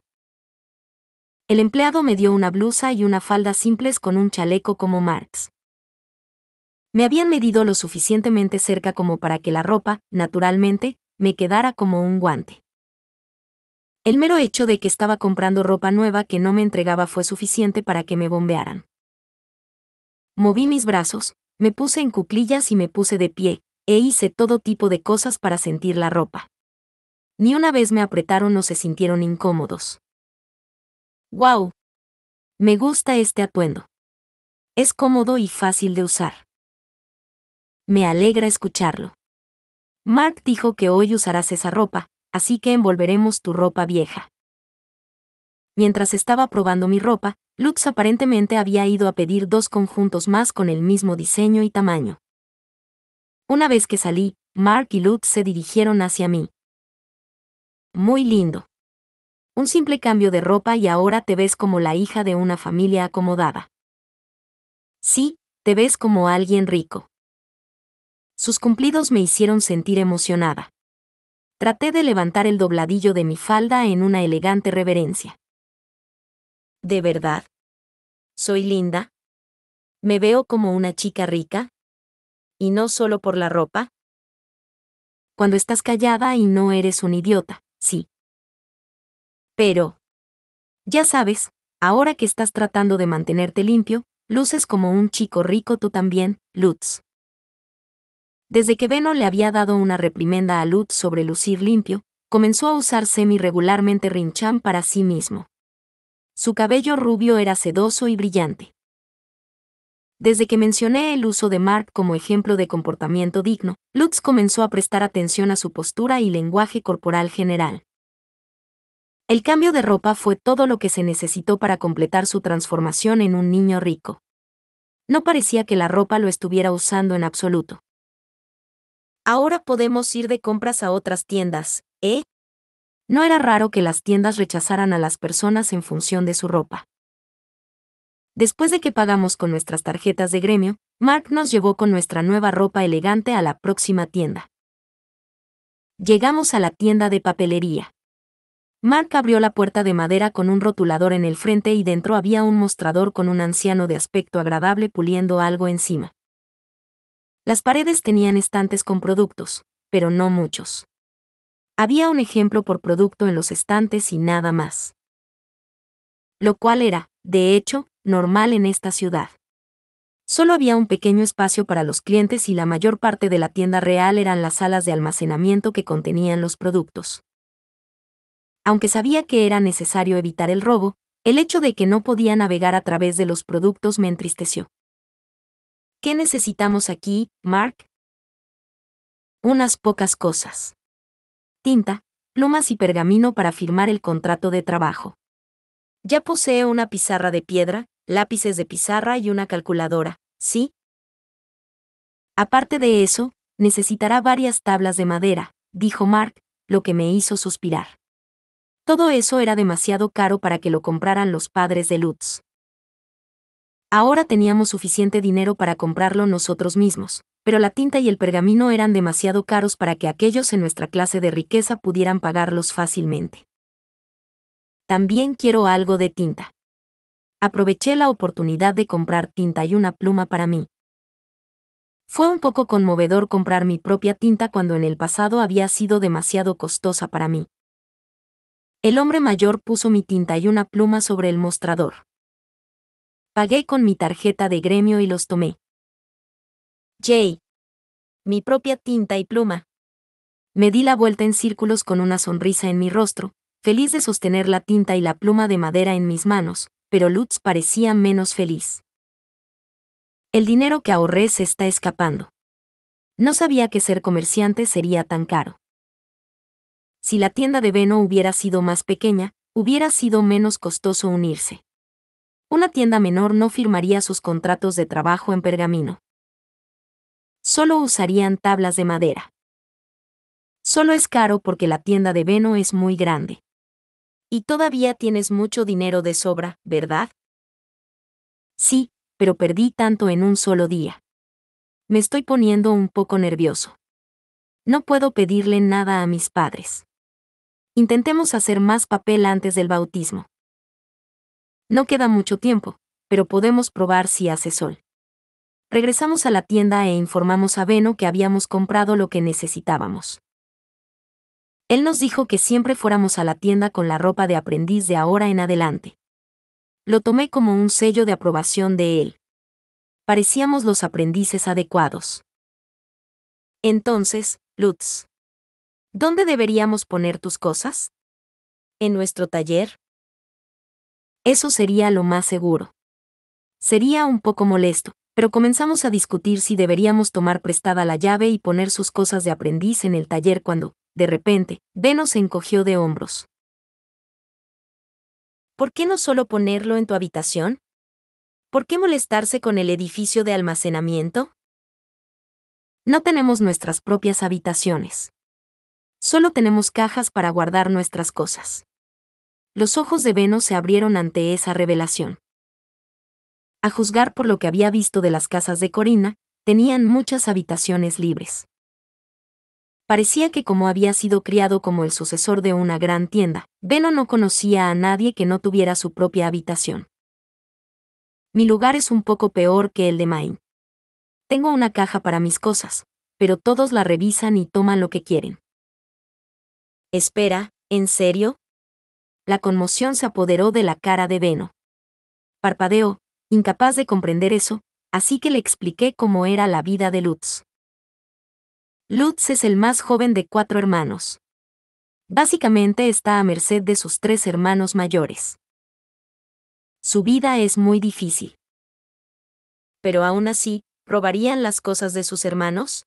El empleado me dio una blusa y una falda simples con un chaleco como Mark's. Me habían medido lo suficientemente cerca como para que la ropa, naturalmente, me quedara como un guante. El mero hecho de que estaba comprando ropa nueva que no me entregaba fue suficiente para que me bombearan. Moví mis brazos, me puse en cuclillas y me puse de pie, e hice todo tipo de cosas para sentir la ropa. Ni una vez me apretaron o se sintieron incómodos. ¡Guau! Me gusta este atuendo. Es cómodo y fácil de usar. Me alegra escucharlo. Mark dijo que hoy usarás esa ropa, así que envolveremos tu ropa vieja. Mientras estaba probando mi ropa, Lutz aparentemente había ido a pedir dos conjuntos más con el mismo diseño y tamaño. Una vez que salí, Mark y Lutz se dirigieron hacia mí. Muy lindo. Un simple cambio de ropa y ahora te ves como la hija de una familia acomodada. Sí, te ves como alguien rico. Sus cumplidos me hicieron sentir emocionada. Traté de levantar el dobladillo de mi falda en una elegante reverencia. ¿De verdad? ¿Soy linda? ¿Me veo como una chica rica? ¿Y no solo por la ropa? Cuando estás callada y no eres un idiota, sí. Pero, ya sabes, ahora que estás tratando de mantenerte limpio, luces como un chico rico tú también, Lutz. Desde que Benno le había dado una reprimenda a Lutz sobre lucir limpio, comenzó a usar semi-regularmente Rimchamp para sí mismo. Su cabello rubio era sedoso y brillante. Desde que mencioné el uso de Mark como ejemplo de comportamiento digno, Lutz comenzó a prestar atención a su postura y lenguaje corporal general. El cambio de ropa fue todo lo que se necesitó para completar su transformación en un niño rico. No parecía que la ropa lo estuviera usando en absoluto. Ahora podemos ir de compras a otras tiendas, ¿eh? No era raro que las tiendas rechazaran a las personas en función de su ropa. Después de que pagamos con nuestras tarjetas de gremio, Mark nos llevó con nuestra nueva ropa elegante a la próxima tienda. Llegamos a la tienda de papelería. Mark abrió la puerta de madera con un rotulador en el frente y dentro había un mostrador con un anciano de aspecto agradable puliendo algo encima. Las paredes tenían estantes con productos, pero no muchos. Había un ejemplo por producto en los estantes y nada más. Lo cual era, de hecho, normal en esta ciudad. Solo había un pequeño espacio para los clientes y la mayor parte de la tienda real eran las salas de almacenamiento que contenían los productos. Aunque sabía que era necesario evitar el robo, el hecho de que no podía navegar a través de los productos me entristeció. ¿Qué necesitamos aquí, Mark? Unas pocas cosas. Tinta, plumas y pergamino para firmar el contrato de trabajo. Ya posee una pizarra de piedra, lápices de pizarra y una calculadora, ¿sí? Aparte de eso, necesitará varias tablas de madera, dijo Mark, lo que me hizo suspirar. Todo eso era demasiado caro para que lo compraran los padres de Lutz. Ahora teníamos suficiente dinero para comprarlo nosotros mismos, pero la tinta y el pergamino eran demasiado caros para que aquellos en nuestra clase de riqueza pudieran pagarlos fácilmente. También quiero algo de tinta. Aproveché la oportunidad de comprar tinta y una pluma para mí. Fue un poco conmovedor comprar mi propia tinta cuando en el pasado había sido demasiado costosa para mí. El hombre mayor puso mi tinta y una pluma sobre el mostrador. Pagué con mi tarjeta de gremio y los tomé. ¡Yay! Mi propia tinta y pluma. Me di la vuelta en círculos con una sonrisa en mi rostro, feliz de sostener la tinta y la pluma de madera en mis manos, pero Lutz parecía menos feliz. El dinero que ahorré se está escapando. No sabía que ser comerciante sería tan caro. Si la tienda de Benno hubiera sido más pequeña, hubiera sido menos costoso unirse. Una tienda menor no firmaría sus contratos de trabajo en pergamino. Solo usarían tablas de madera. Solo es caro porque la tienda de Benno es muy grande. Y todavía tienes mucho dinero de sobra, ¿verdad? Sí, pero perdí tanto en un solo día. Me estoy poniendo un poco nervioso. No puedo pedirle nada a mis padres. Intentemos hacer más papel antes del bautismo. No queda mucho tiempo, pero podemos probar si hace sol. Regresamos a la tienda e informamos a Benno que habíamos comprado lo que necesitábamos. Él nos dijo que siempre fuéramos a la tienda con la ropa de aprendiz de ahora en adelante. Lo tomé como un sello de aprobación de él. Parecíamos los aprendices adecuados. Entonces, Lutz, ¿dónde deberíamos poner tus cosas? ¿En nuestro taller? Eso sería lo más seguro. Sería un poco molesto, pero comenzamos a discutir si deberíamos tomar prestada la llave y poner sus cosas de aprendiz en el taller cuando, de repente, Benno se encogió de hombros. ¿Por qué no solo ponerlo en tu habitación? ¿Por qué molestarse con el edificio de almacenamiento? No tenemos nuestras propias habitaciones. Solo tenemos cajas para guardar nuestras cosas. Los ojos de Benno se abrieron ante esa revelación. A juzgar por lo que había visto de las casas de Corina, tenían muchas habitaciones libres. Parecía que como había sido criado como el sucesor de una gran tienda, Benno no conocía a nadie que no tuviera su propia habitación. Mi lugar es un poco peor que el de Myne. Tengo una caja para mis cosas, pero todos la revisan y toman lo que quieren. Espera, ¿en serio? La conmoción se apoderó de la cara de Benno. Parpadeó, incapaz de comprender eso, así que le expliqué cómo era la vida de Lutz. Lutz es el más joven de cuatro hermanos. Básicamente está a merced de sus tres hermanos mayores. Su vida es muy difícil. Pero aún así, ¿robarían las cosas de sus hermanos?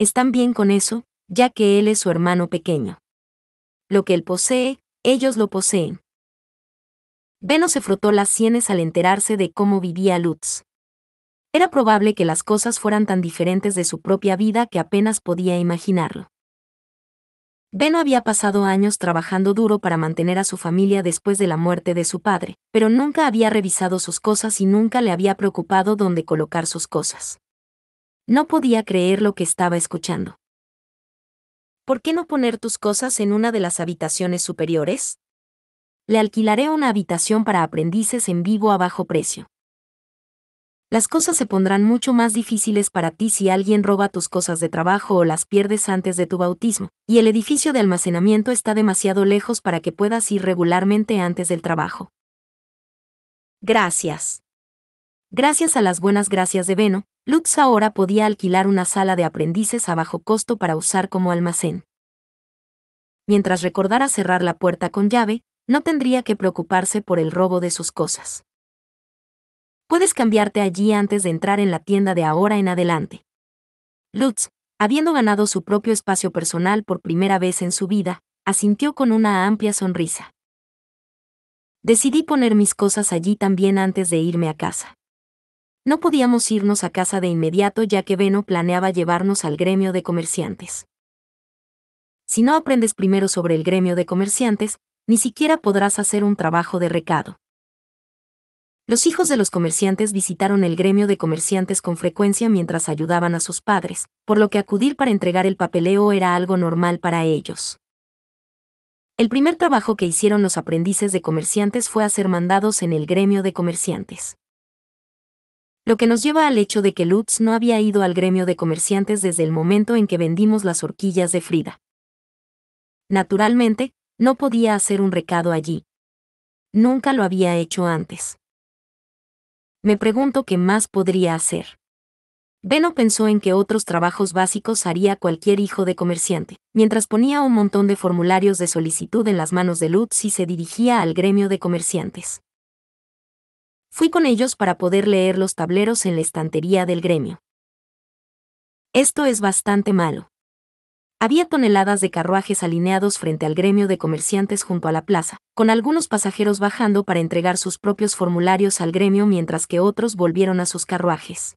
Están bien con eso, ya que él es su hermano pequeño. Lo que él posee, ellos lo poseen. Benno se frotó las sienes al enterarse de cómo vivía Lutz. Era probable que las cosas fueran tan diferentes de su propia vida que apenas podía imaginarlo. Benno había pasado años trabajando duro para mantener a su familia después de la muerte de su padre, pero nunca había revisado sus cosas y nunca le había preocupado dónde colocar sus cosas. No podía creer lo que estaba escuchando. ¿Por qué no poner tus cosas en una de las habitaciones superiores? Le alquilaré una habitación para aprendices en vivo a bajo precio. Las cosas se pondrán mucho más difíciles para ti si alguien roba tus cosas de trabajo o las pierdes antes de tu bautismo, y el edificio de almacenamiento está demasiado lejos para que puedas ir regularmente antes del trabajo. Gracias. Gracias a las buenas gracias de Benno, Lutz ahora podía alquilar una sala de aprendices a bajo costo para usar como almacén. Mientras recordara cerrar la puerta con llave, no tendría que preocuparse por el robo de sus cosas. Puedes cambiarte allí antes de entrar en la tienda de ahora en adelante. Lutz, habiendo ganado su propio espacio personal por primera vez en su vida, asintió con una amplia sonrisa. Decidí poner mis cosas allí también antes de irme a casa. No podíamos irnos a casa de inmediato ya que Benno planeaba llevarnos al gremio de comerciantes. Si no aprendes primero sobre el gremio de comerciantes, ni siquiera podrás hacer un trabajo de recado. Los hijos de los comerciantes visitaron el gremio de comerciantes con frecuencia mientras ayudaban a sus padres, por lo que acudir para entregar el papeleo era algo normal para ellos. El primer trabajo que hicieron los aprendices de comerciantes fue hacer mandados en el gremio de comerciantes. Lo que nos lleva al hecho de que Lutz no había ido al gremio de comerciantes desde el momento en que vendimos las horquillas de Frida. Naturalmente, no podía hacer un recado allí. Nunca lo había hecho antes. Me pregunto qué más podría hacer. Benno pensó en qué otros trabajos básicos haría cualquier hijo de comerciante, mientras ponía un montón de formularios de solicitud en las manos de Lutz y se dirigía al gremio de comerciantes. Fui con ellos para poder leer los tableros en la estantería del gremio. Esto es bastante malo. Había toneladas de carruajes alineados frente al gremio de comerciantes junto a la plaza, con algunos pasajeros bajando para entregar sus propios formularios al gremio mientras que otros volvieron a sus carruajes.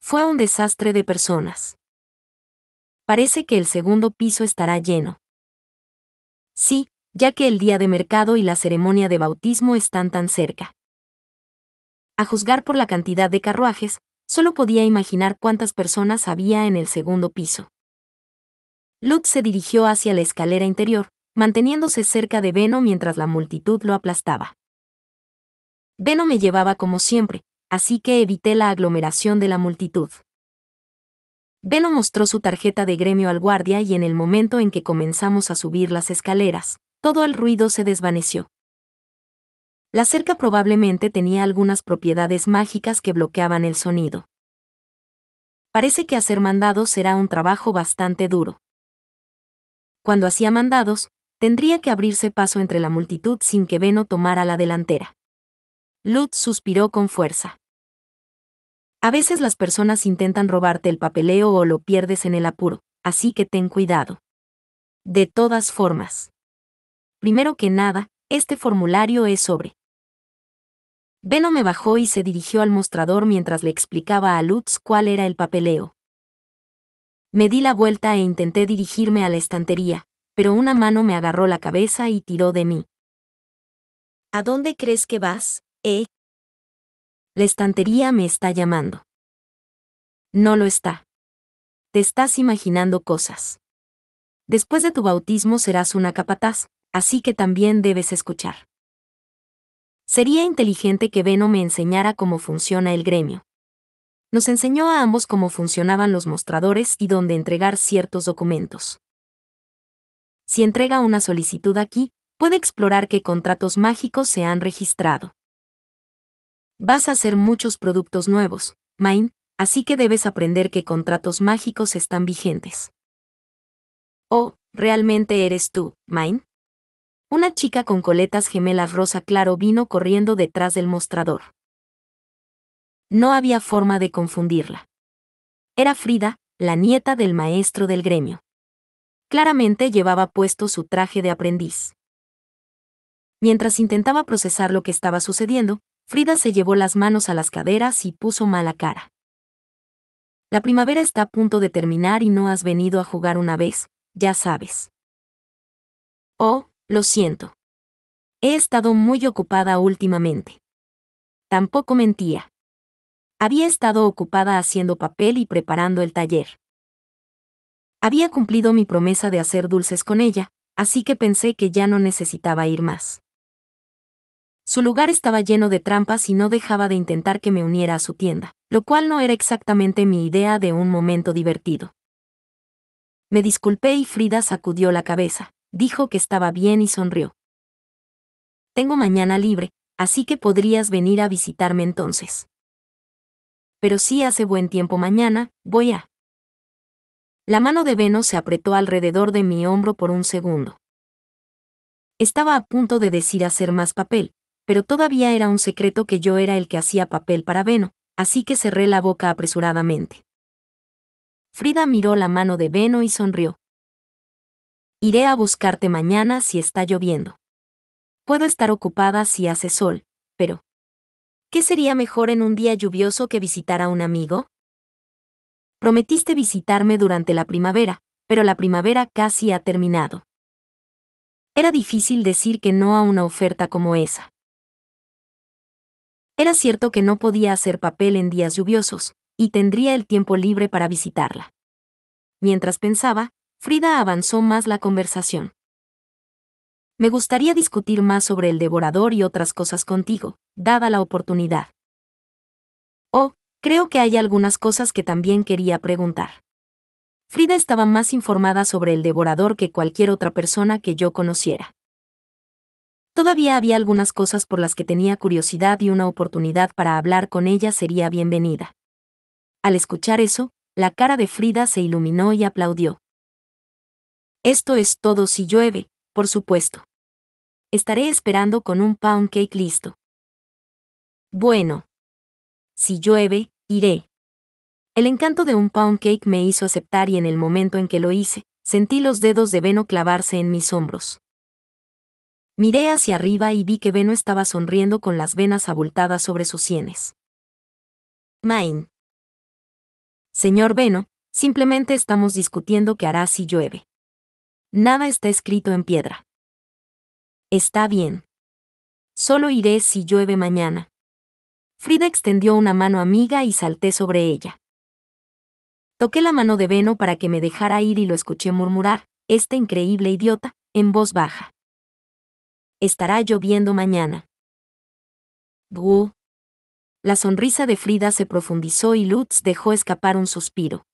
Fue un desastre de personas. Parece que el segundo piso estará lleno. Sí, ya que el día de mercado y la ceremonia de bautismo están tan cerca. A juzgar por la cantidad de carruajes, solo podía imaginar cuántas personas había en el segundo piso. Lutz se dirigió hacia la escalera interior, manteniéndose cerca de Benno mientras la multitud lo aplastaba. Benno me llevaba como siempre, así que evité la aglomeración de la multitud. Benno mostró su tarjeta de gremio al guardia y en el momento en que comenzamos a subir las escaleras, todo el ruido se desvaneció. La cerca probablemente tenía algunas propiedades mágicas que bloqueaban el sonido. Parece que hacer mandados será un trabajo bastante duro. Cuando hacía mandados, tendría que abrirse paso entre la multitud sin que Benno tomara la delantera. Lutz suspiró con fuerza. A veces las personas intentan robarte el papeleo o lo pierdes en el apuro, así que ten cuidado. De todas formas. Primero que nada, este formulario es sobre. Benno me bajó y se dirigió al mostrador mientras le explicaba a Lutz cuál era el papeleo. Me di la vuelta e intenté dirigirme a la estantería, pero una mano me agarró la cabeza y tiró de mí. ¿A dónde crees que vas, eh? La estantería me está llamando. No lo está. Te estás imaginando cosas. Después de tu bautismo serás una capataz, así que también debes escuchar. Sería inteligente que Benno me enseñara cómo funciona el gremio. Nos enseñó a ambos cómo funcionaban los mostradores y dónde entregar ciertos documentos. Si entrega una solicitud aquí, puede explorar qué contratos mágicos se han registrado. Vas a hacer muchos productos nuevos, Myne, así que debes aprender qué contratos mágicos están vigentes. Oh, ¿realmente eres tú, Myne? Una chica con coletas gemelas rosa claro vino corriendo detrás del mostrador. No había forma de confundirla. Era Frida, la nieta del maestro del gremio. Claramente llevaba puesto su traje de aprendiz. Mientras intentaba procesar lo que estaba sucediendo, Frida se llevó las manos a las caderas y puso mala cara. La primavera está a punto de terminar y no has venido a jugar una vez, ya sabes. Oh, lo siento. He estado muy ocupada últimamente. Tampoco mentía. Había estado ocupada haciendo papel y preparando el taller. Había cumplido mi promesa de hacer dulces con ella, así que pensé que ya no necesitaba ir más. Su lugar estaba lleno de trampas y no dejaba de intentar que me uniera a su tienda, lo cual no era exactamente mi idea de un momento divertido. Me disculpé y Frida sacudió la cabeza, dijo que estaba bien y sonrió. Tengo mañana libre, así que podrías venir a visitarme entonces. Pero si hace buen tiempo mañana, voy a... La mano de Benno se apretó alrededor de mi hombro por un segundo. Estaba a punto de decir hacer más papel, pero todavía era un secreto que yo era el que hacía papel para Benno, así que cerré la boca apresuradamente. Frida miró la mano de Benno y sonrió. Iré a buscarte mañana si está lloviendo. Puedo estar ocupada si hace sol, pero... ¿Qué sería mejor en un día lluvioso que visitar a un amigo? Prometiste visitarme durante la primavera, pero la primavera casi ha terminado. Era difícil decir que no a una oferta como esa. Era cierto que no podía hacer papel en días lluviosos, y tendría el tiempo libre para visitarla. Mientras pensaba, Frida avanzó más la conversación. Me gustaría discutir más sobre el devorador y otras cosas contigo, dada la oportunidad. Oh, creo que hay algunas cosas que también quería preguntar. Frida estaba más informada sobre el devorador que cualquier otra persona que yo conociera. Todavía había algunas cosas por las que tenía curiosidad y una oportunidad para hablar con ella sería bienvenida. Al escuchar eso, la cara de Frida se iluminó y aplaudió. Esto es todo si llueve, por supuesto. Estaré esperando con un pound cake listo. Bueno. Si llueve, iré. El encanto de un pound cake me hizo aceptar y en el momento en que lo hice, sentí los dedos de Benno clavarse en mis hombros. Miré hacia arriba y vi que Benno estaba sonriendo con las venas abultadas sobre sus sienes. Myne. Señor Benno, simplemente estamos discutiendo qué hará si llueve. Nada está escrito en piedra. Está bien. Solo iré si llueve mañana. Frida extendió una mano amiga y salté sobre ella. Toqué la mano de Benno para que me dejara ir y lo escuché murmurar, este increíble idiota, en voz baja. Estará lloviendo mañana. Buh. La sonrisa de Frida se profundizó y Lutz dejó escapar un suspiro.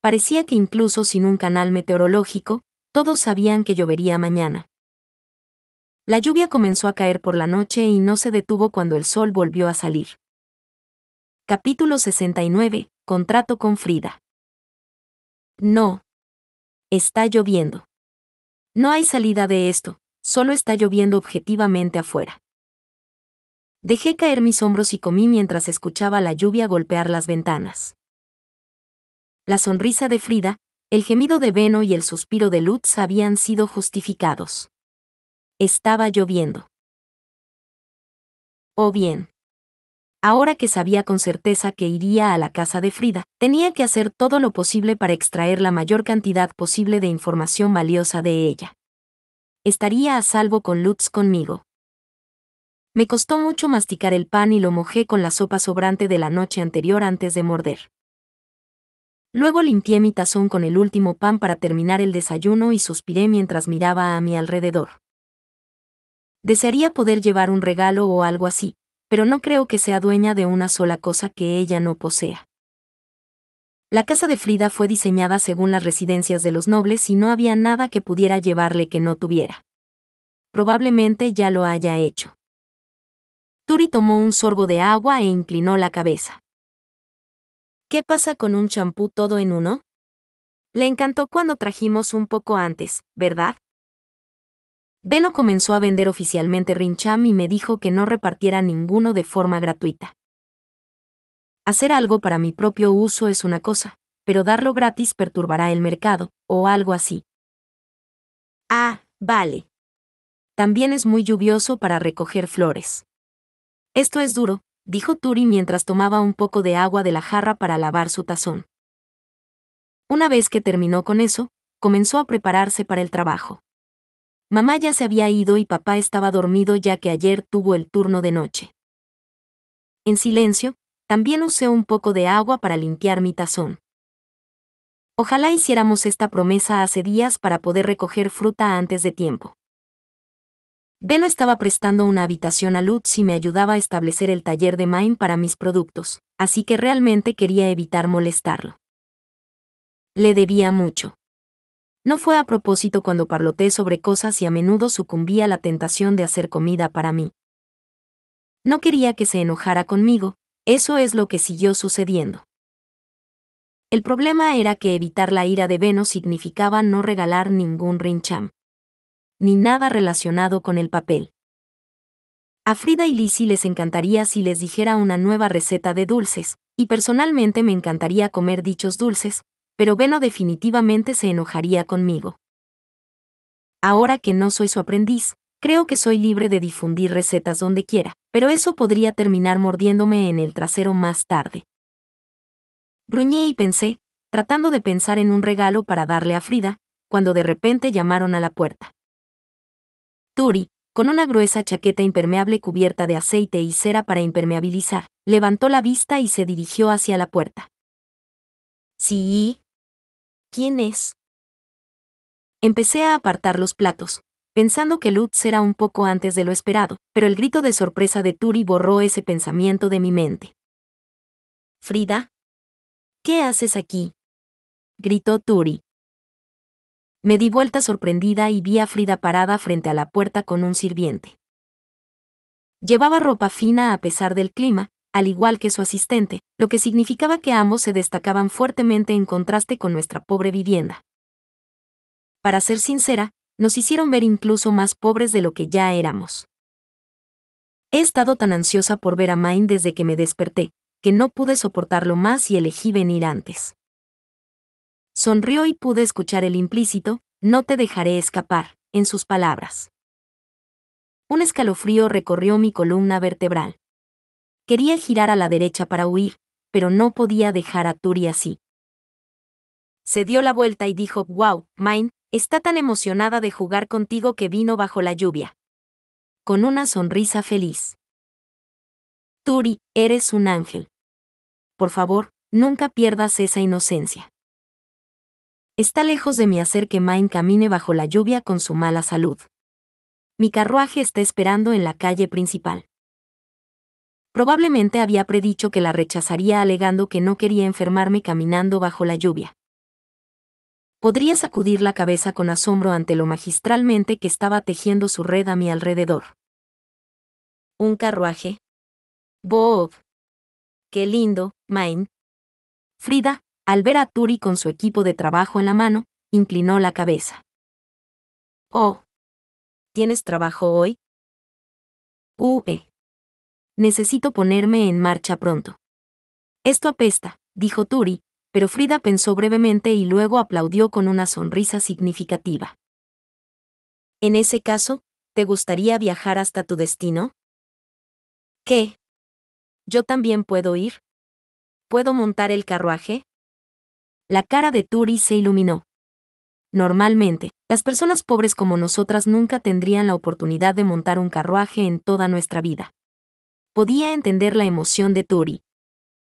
Parecía que incluso sin un canal meteorológico, todos sabían que llovería mañana. La lluvia comenzó a caer por la noche y no se detuvo cuando el sol volvió a salir. Capítulo sesenta y nueve. Contrato con Frida. No. Está lloviendo. No hay salida de esto, solo está lloviendo objetivamente afuera. Dejé caer mis hombros y comí mientras escuchaba la lluvia golpear las ventanas. La sonrisa de Frida, el gemido de Benno y el suspiro de Lutz habían sido justificados. Estaba lloviendo. O bien. Ahora que sabía con certeza que iría a la casa de Frida, tenía que hacer todo lo posible para extraer la mayor cantidad posible de información valiosa de ella. Estaría a salvo con Lutz conmigo. Me costó mucho masticar el pan y lo mojé con la sopa sobrante de la noche anterior antes de morder. Luego limpié mi tazón con el último pan para terminar el desayuno y suspiré mientras miraba a mi alrededor. Desearía poder llevar un regalo o algo así, pero no creo que sea dueña de una sola cosa que ella no posea. La casa de Frida fue diseñada según las residencias de los nobles y no había nada que pudiera llevarle que no tuviera. Probablemente ya lo haya hecho. Turi tomó un sorbo de agua e inclinó la cabeza. ¿Qué pasa con un champú todo en uno? Le encantó cuando trajimos un poco antes, ¿verdad? Benno comenzó a vender oficialmente Rimchamp y me dijo que no repartiera ninguno de forma gratuita. Hacer algo para mi propio uso es una cosa, pero darlo gratis perturbará el mercado, o algo así. Ah, vale. También es muy lluvioso para recoger flores. Esto es duro, dijo Turi mientras tomaba un poco de agua de la jarra para lavar su tazón. Una vez que terminó con eso, comenzó a prepararse para el trabajo. Mamá ya se había ido y papá estaba dormido ya que ayer tuvo el turno de noche. En silencio, también usé un poco de agua para limpiar mi tazón. Ojalá hiciéramos esta promesa hace días para poder recoger fruta antes de tiempo. Benno estaba prestando una habitación a Lutz y me ayudaba a establecer el taller de Myne para mis productos, así que realmente quería evitar molestarlo. Le debía mucho. No fue a propósito cuando parloteé sobre cosas y a menudo sucumbía a la tentación de hacer comida para mí. No quería que se enojara conmigo, eso es lo que siguió sucediendo. El problema era que evitar la ira de Benno significaba no regalar ningún Rimchamp, ni nada relacionado con el papel. A Frida y Lizzy les encantaría si les dijera una nueva receta de dulces, y personalmente me encantaría comer dichos dulces, pero Benno definitivamente se enojaría conmigo. Ahora que no soy su aprendiz, creo que soy libre de difundir recetas donde quiera, pero eso podría terminar mordiéndome en el trasero más tarde. Gruñé y pensé, tratando de pensar en un regalo para darle a Frida, cuando de repente llamaron a la puerta. Turi, con una gruesa chaqueta impermeable cubierta de aceite y cera para impermeabilizar, levantó la vista y se dirigió hacia la puerta. Sí. ¿Quién es? Empecé a apartar los platos, pensando que Lutz era un poco antes de lo esperado, pero el grito de sorpresa de Turi borró ese pensamiento de mi mente. Frida, ¿qué haces aquí? Gritó Turi. Me di vuelta sorprendida y vi a Frida parada frente a la puerta con un sirviente. Llevaba ropa fina a pesar del clima, al igual que su asistente, lo que significaba que ambos se destacaban fuertemente en contraste con nuestra pobre vivienda. Para ser sincera, nos hicieron ver incluso más pobres de lo que ya éramos. He estado tan ansiosa por ver a Myne desde que me desperté, que no pude soportarlo más y elegí venir antes. Sonrió y pude escuchar el implícito, no te dejaré escapar, en sus palabras. Un escalofrío recorrió mi columna vertebral. Quería girar a la derecha para huir, pero no podía dejar a Turi así. Se dio la vuelta y dijo, wow, Myne, está tan emocionada de jugar contigo que vino bajo la lluvia. Con una sonrisa feliz. Turi, eres un ángel. Por favor, nunca pierdas esa inocencia. Está lejos de mí hacer que Myne camine bajo la lluvia con su mala salud. Mi carruaje está esperando en la calle principal. Probablemente había predicho que la rechazaría alegando que no quería enfermarme caminando bajo la lluvia. Podría sacudir la cabeza con asombro ante lo magistralmente que estaba tejiendo su red a mi alrededor. ¿Un carruaje? Bob. ¡Qué lindo, Myne! Frida, al ver a Turi con su equipo de trabajo en la mano, inclinó la cabeza. Oh. ¿Tienes trabajo hoy? Ue. Necesito ponerme en marcha pronto. Esto apesta, dijo Turi, pero Frida pensó brevemente y luego aplaudió con una sonrisa significativa. En ese caso, ¿te gustaría viajar hasta tu destino? ¿Qué? ¿Yo también puedo ir? ¿Puedo montar el carruaje? La cara de Turi se iluminó. Normalmente, las personas pobres como nosotras nunca tendrían la oportunidad de montar un carruaje en toda nuestra vida. Podía entender la emoción de Turi.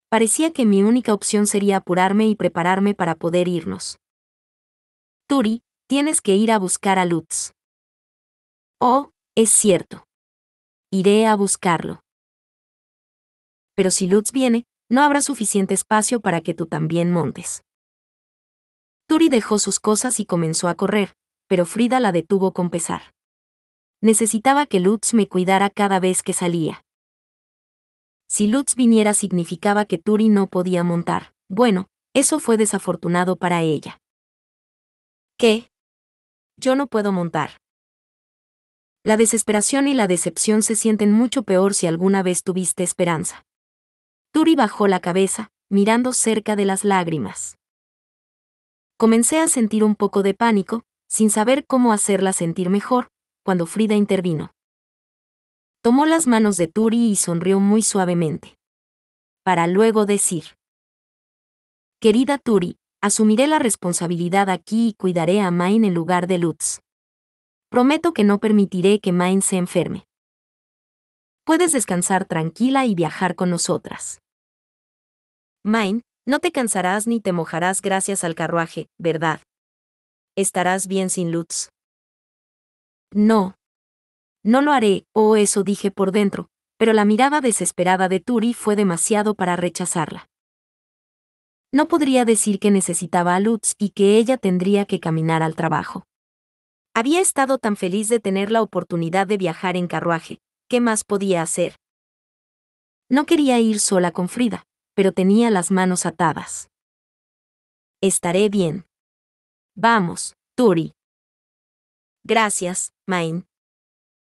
Parecía que mi única opción sería apurarme y prepararme para poder irnos. Turi, tienes que ir a buscar a Lutz. Oh, es cierto. Iré a buscarlo. Pero si Lutz viene, no habrá suficiente espacio para que tú también montes. Turi dejó sus cosas y comenzó a correr, pero Frida la detuvo con pesar. Necesitaba que Lutz me cuidara cada vez que salía. Si Lutz viniera significaba que Turi no podía montar. Bueno, eso fue desafortunado para ella. ¿Qué? Yo no puedo montar. La desesperación y la decepción se sienten mucho peor si alguna vez tuviste esperanza. Turi bajó la cabeza, mirando cerca de las lágrimas. Comencé a sentir un poco de pánico, sin saber cómo hacerla sentir mejor, cuando Frida intervino. Tomó las manos de Turi y sonrió muy suavemente. Para luego decir: Querida Turi, asumiré la responsabilidad aquí y cuidaré a Myne en lugar de Lutz. Prometo que no permitiré que Myne se enferme. Puedes descansar tranquila y viajar con nosotras. Myne, no te cansarás ni te mojarás gracias al carruaje, ¿verdad? ¿Estarás bien sin Lutz? No. No lo haré, o eso dije por dentro, pero la mirada desesperada de Turi fue demasiado para rechazarla. No podría decir que necesitaba a Lutz y que ella tendría que caminar al trabajo. Había estado tan feliz de tener la oportunidad de viajar en carruaje. ¿Qué más podía hacer? No quería ir sola con Frida, pero tenía las manos atadas. Estaré bien. Vamos, Turi. Gracias, Myne.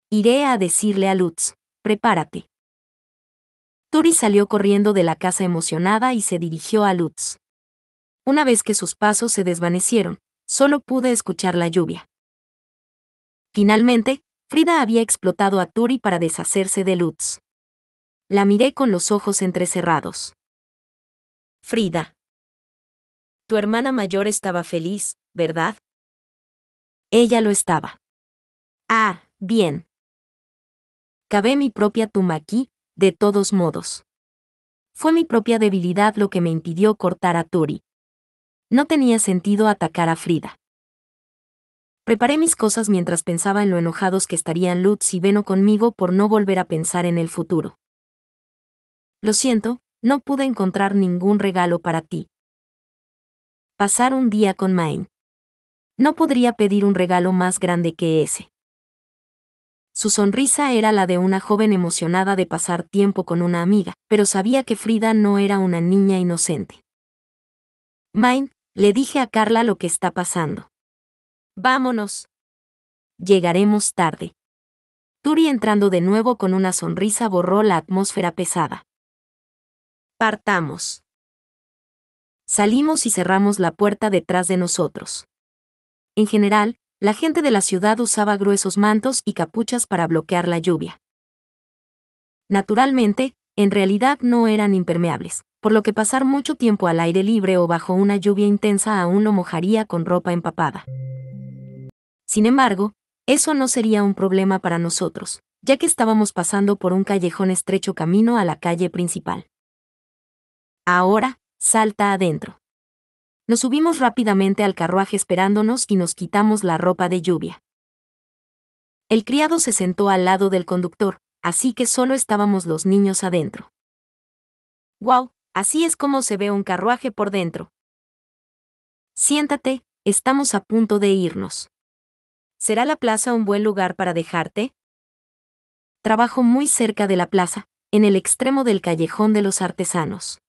Iré a decirle a Lutz, prepárate. Turi salió corriendo de la casa emocionada y se dirigió a Lutz. Una vez que sus pasos se desvanecieron, solo pude escuchar la lluvia. Finalmente, Frida había explotado a Turi para deshacerse de Lutz. La miré con los ojos entrecerrados. Frida. Tu hermana mayor estaba feliz, ¿verdad? Ella lo estaba. Ah, bien. Cavé mi propia tumba aquí, de todos modos. Fue mi propia debilidad lo que me impidió cortar a Turi. No tenía sentido atacar a Frida. Preparé mis cosas mientras pensaba en lo enojados que estarían Lutz y Benno conmigo por no volver a pensar en el futuro. Lo siento, no pude encontrar ningún regalo para ti. Pasar un día con Myne. No podría pedir un regalo más grande que ese. Su sonrisa era la de una joven emocionada de pasar tiempo con una amiga, pero sabía que Frida no era una niña inocente. Myne, le dije a Carla lo que está pasando. Vámonos. Llegaremos tarde. Turi, entrando de nuevo con una sonrisa, borró la atmósfera pesada. Partamos. Salimos y cerramos la puerta detrás de nosotros. En general, la gente de la ciudad usaba gruesos mantos y capuchas para bloquear la lluvia. Naturalmente, en realidad no eran impermeables, por lo que pasar mucho tiempo al aire libre o bajo una lluvia intensa aún lo mojaría con ropa empapada. Sin embargo, eso no sería un problema para nosotros, ya que estábamos pasando por un callejón estrecho camino a la calle principal. Ahora, salta adentro. Nos subimos rápidamente al carruaje esperándonos y nos quitamos la ropa de lluvia. El criado se sentó al lado del conductor, así que solo estábamos los niños adentro. ¡Guau! Así es como se ve un carruaje por dentro. Siéntate, estamos a punto de irnos. ¿Será la plaza un buen lugar para dejarte? Trabajo muy cerca de la plaza, en el extremo del callejón de los artesanos.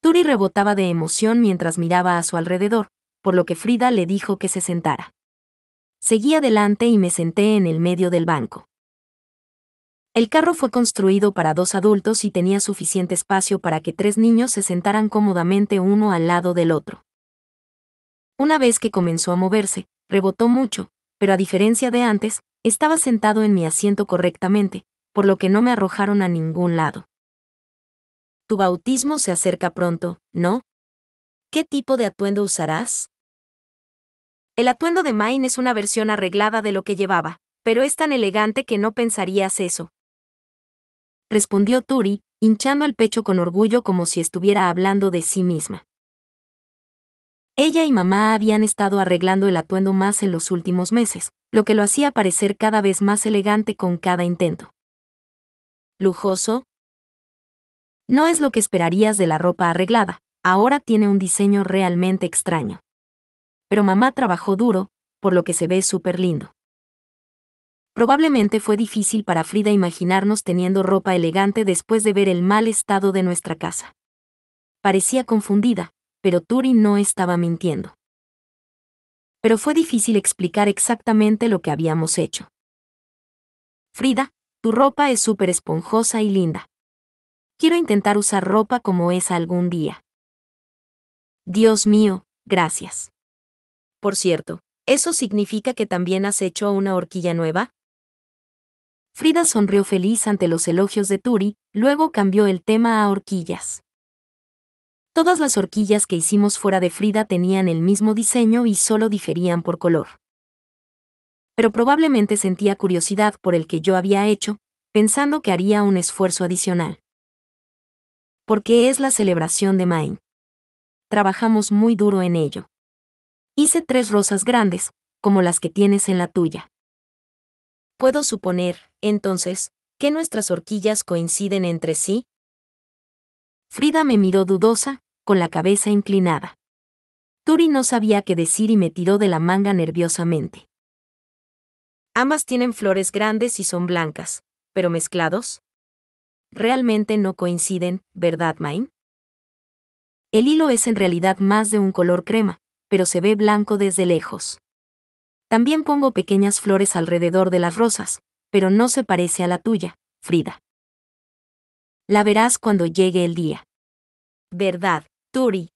Turi rebotaba de emoción mientras miraba a su alrededor, por lo que Frida le dijo que se sentara. Seguí adelante y me senté en el medio del banco. El carro fue construido para dos adultos y tenía suficiente espacio para que tres niños se sentaran cómodamente uno al lado del otro. Una vez que comenzó a moverse, rebotó mucho, pero a diferencia de antes, estaba sentado en mi asiento correctamente, por lo que no me arrojaron a ningún lado. Tu bautismo se acerca pronto, ¿no? ¿Qué tipo de atuendo usarás? El atuendo de Myne es una versión arreglada de lo que llevaba, pero es tan elegante que no pensarías eso. Respondió Turi, hinchando el pecho con orgullo como si estuviera hablando de sí misma. Ella y mamá habían estado arreglando el atuendo más en los últimos meses, lo que lo hacía parecer cada vez más elegante con cada intento. ¿Lujoso? No es lo que esperarías de la ropa arreglada, ahora tiene un diseño realmente extraño. Pero mamá trabajó duro, por lo que se ve súper lindo. Probablemente fue difícil para Frida imaginarnos teniendo ropa elegante después de ver el mal estado de nuestra casa. Parecía confundida, pero Turi no estaba mintiendo. Pero fue difícil explicar exactamente lo que habíamos hecho. Frida, tu ropa es súper esponjosa y linda. Quiero intentar usar ropa como esa algún día. Dios mío, gracias. Por cierto, ¿eso significa que también has hecho una horquilla nueva? Frida sonrió feliz ante los elogios de Turi, luego cambió el tema a horquillas. Todas las horquillas que hicimos fuera de Frida tenían el mismo diseño y solo diferían por color. Pero probablemente sentía curiosidad por el que yo había hecho, pensando que haría un esfuerzo adicional. Porque es la celebración de Myne. Trabajamos muy duro en ello. Hice tres rosas grandes, como las que tienes en la tuya. Puedo suponer, entonces, que nuestras horquillas coinciden entre sí. Frida me miró dudosa, con la cabeza inclinada. Turi no sabía qué decir y me tiró de la manga nerviosamente. Ambas tienen flores grandes y son blancas, pero mezclados. Realmente no coinciden, ¿verdad, Myne? El hilo es en realidad más de un color crema, pero se ve blanco desde lejos. También pongo pequeñas flores alrededor de las rosas, pero no se parece a la tuya, Frida. La verás cuando llegue el día. ¿Verdad, Turi?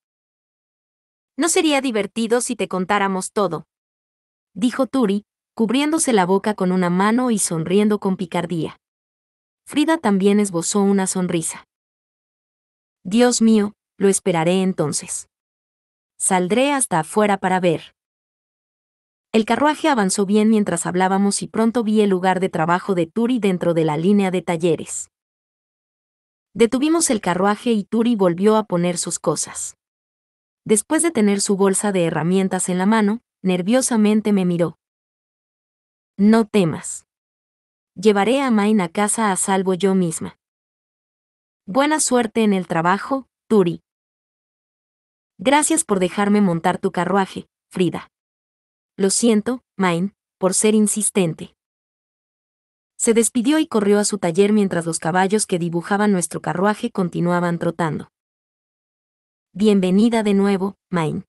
No sería divertido si te contáramos todo, dijo Turi, cubriéndose la boca con una mano y sonriendo con picardía. Frida también esbozó una sonrisa. Dios mío, lo esperaré entonces. Saldré hasta afuera para ver. El carruaje avanzó bien mientras hablábamos y pronto vi el lugar de trabajo de Turi dentro de la línea de talleres. Detuvimos el carruaje y Turi volvió a poner sus cosas. Después de tener su bolsa de herramientas en la mano, nerviosamente me miró. No temas. Llevaré a Myne a casa a salvo yo misma. Buena suerte en el trabajo, Turi. Gracias por dejarme montar tu carruaje, Frida. Lo siento, Myne, por ser insistente. Se despidió y corrió a su taller mientras los caballos que dibujaban nuestro carruaje continuaban trotando. Bienvenida de nuevo, Myne.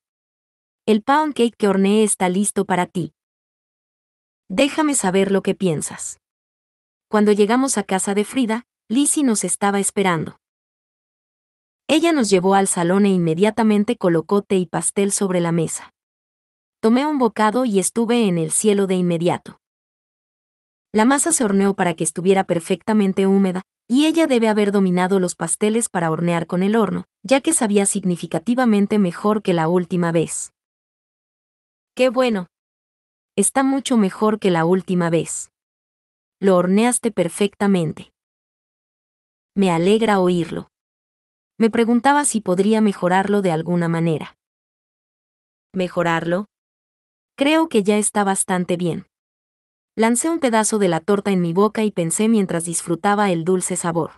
El pound cake que horneé está listo para ti. Déjame saber lo que piensas. Cuando llegamos a casa de Frida, Lizzy nos estaba esperando. Ella nos llevó al salón e inmediatamente colocó té y pastel sobre la mesa. Tomé un bocado y estuve en el cielo de inmediato. La masa se horneó para que estuviera perfectamente húmeda, y ella debe haber dominado los pasteles para hornear con el horno, ya que sabía significativamente mejor que la última vez. ¡Qué bueno! Está mucho mejor que la última vez. Lo horneaste perfectamente. Me alegra oírlo. Me preguntaba si podría mejorarlo de alguna manera. ¿Mejorarlo? Creo que ya está bastante bien. Lancé un pedazo de la torta en mi boca y pensé mientras disfrutaba el dulce sabor.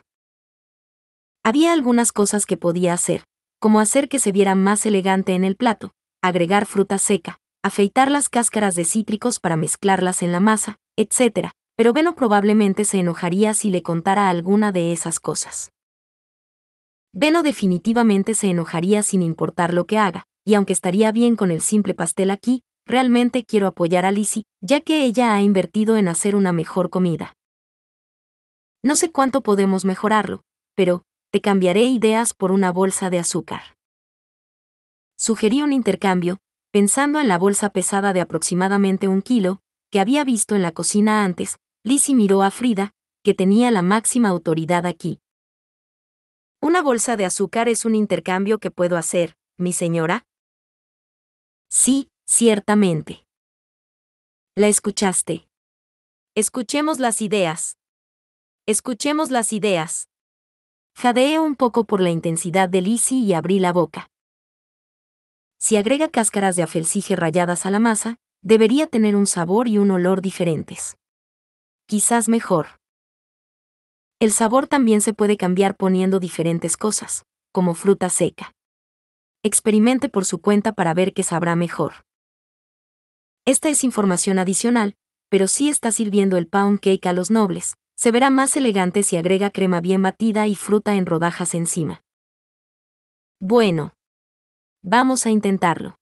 Había algunas cosas que podía hacer, como hacer que se viera más elegante en el plato, agregar fruta seca, afeitar las cáscaras de cítricos para mezclarlas en la masa, etcétera, pero Benno probablemente se enojaría si le contara alguna de esas cosas. Benno definitivamente se enojaría sin importar lo que haga, y aunque estaría bien con el simple pastel aquí, realmente quiero apoyar a Lizzy, ya que ella ha invertido en hacer una mejor comida. No sé cuánto podemos mejorarlo, pero te cambiaré ideas por una bolsa de azúcar. Sugerí un intercambio, pensando en la bolsa pesada de aproximadamente un kilo, que había visto en la cocina antes. Lizzy miró a Frida, que tenía la máxima autoridad aquí. Una bolsa de azúcar es un intercambio que puedo hacer, mi señora. Sí. Ciertamente. ¿La escuchaste? Escuchemos las ideas. Escuchemos las ideas. Jadeé un poco por la intensidad de Lizzy y abrí la boca. Si agrega cáscaras de afelsije ralladas a la masa, debería tener un sabor y un olor diferentes. Quizás mejor. El sabor también se puede cambiar poniendo diferentes cosas, como fruta seca. Experimente por su cuenta para ver qué sabrá mejor. Esta es información adicional, pero sí está sirviendo el pound cake a los nobles. Se verá más elegante si agrega crema bien batida y fruta en rodajas encima. Bueno. Vamos a intentarlo.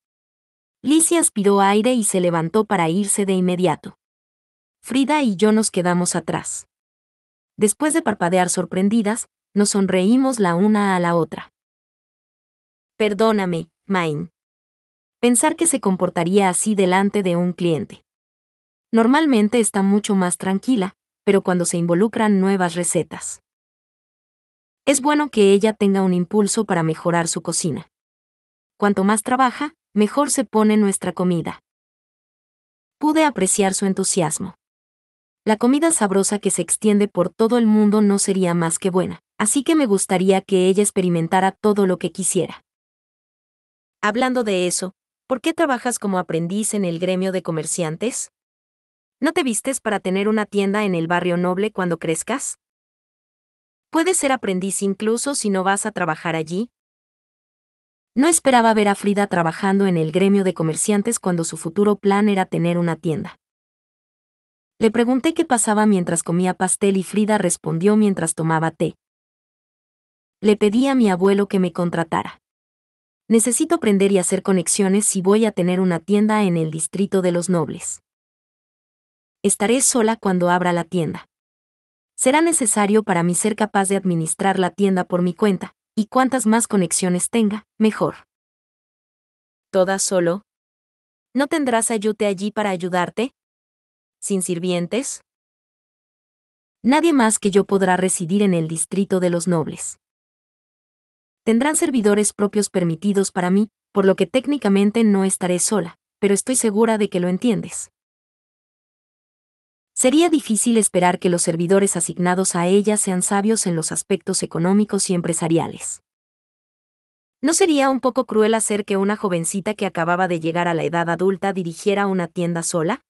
Lizzy aspiró aire y se levantó para irse de inmediato. Frida y yo nos quedamos atrás. Después de parpadear sorprendidas, nos sonreímos la una a la otra. Perdóname, Myne. Pensar que se comportaría así delante de un cliente. Normalmente está mucho más tranquila, pero cuando se involucran nuevas recetas. Es bueno que ella tenga un impulso para mejorar su cocina. Cuanto más trabaja, mejor se pone nuestra comida. Pude apreciar su entusiasmo. La comida sabrosa que se extiende por todo el mundo no sería más que buena, así que me gustaría que ella experimentara todo lo que quisiera. Hablando de eso, ¿por qué trabajas como aprendiz en el gremio de comerciantes? ¿No te vistes para tener una tienda en el barrio noble cuando crezcas? ¿Puedes ser aprendiz incluso si no vas a trabajar allí? No esperaba ver a Frida trabajando en el gremio de comerciantes cuando su futuro plan era tener una tienda. Le pregunté qué pasaba mientras comía pastel y Frida respondió mientras tomaba té. Le pedí a mi abuelo que me contratara. Necesito aprender y hacer conexiones si voy a tener una tienda en el distrito de los nobles. Estaré sola cuando abra la tienda. Será necesario para mí ser capaz de administrar la tienda por mi cuenta, y cuantas más conexiones tenga, mejor. ¿Toda solo? ¿No tendrás a Yute allí para ayudarte? ¿Sin sirvientes? Nadie más que yo podrá residir en el distrito de los nobles. Tendrán servidores propios permitidos para mí, por lo que técnicamente no estaré sola, pero estoy segura de que lo entiendes. Sería difícil esperar que los servidores asignados a ella sean sabios en los aspectos económicos y empresariales. ¿No sería un poco cruel hacer que una jovencita que acababa de llegar a la edad adulta dirigiera una tienda sola?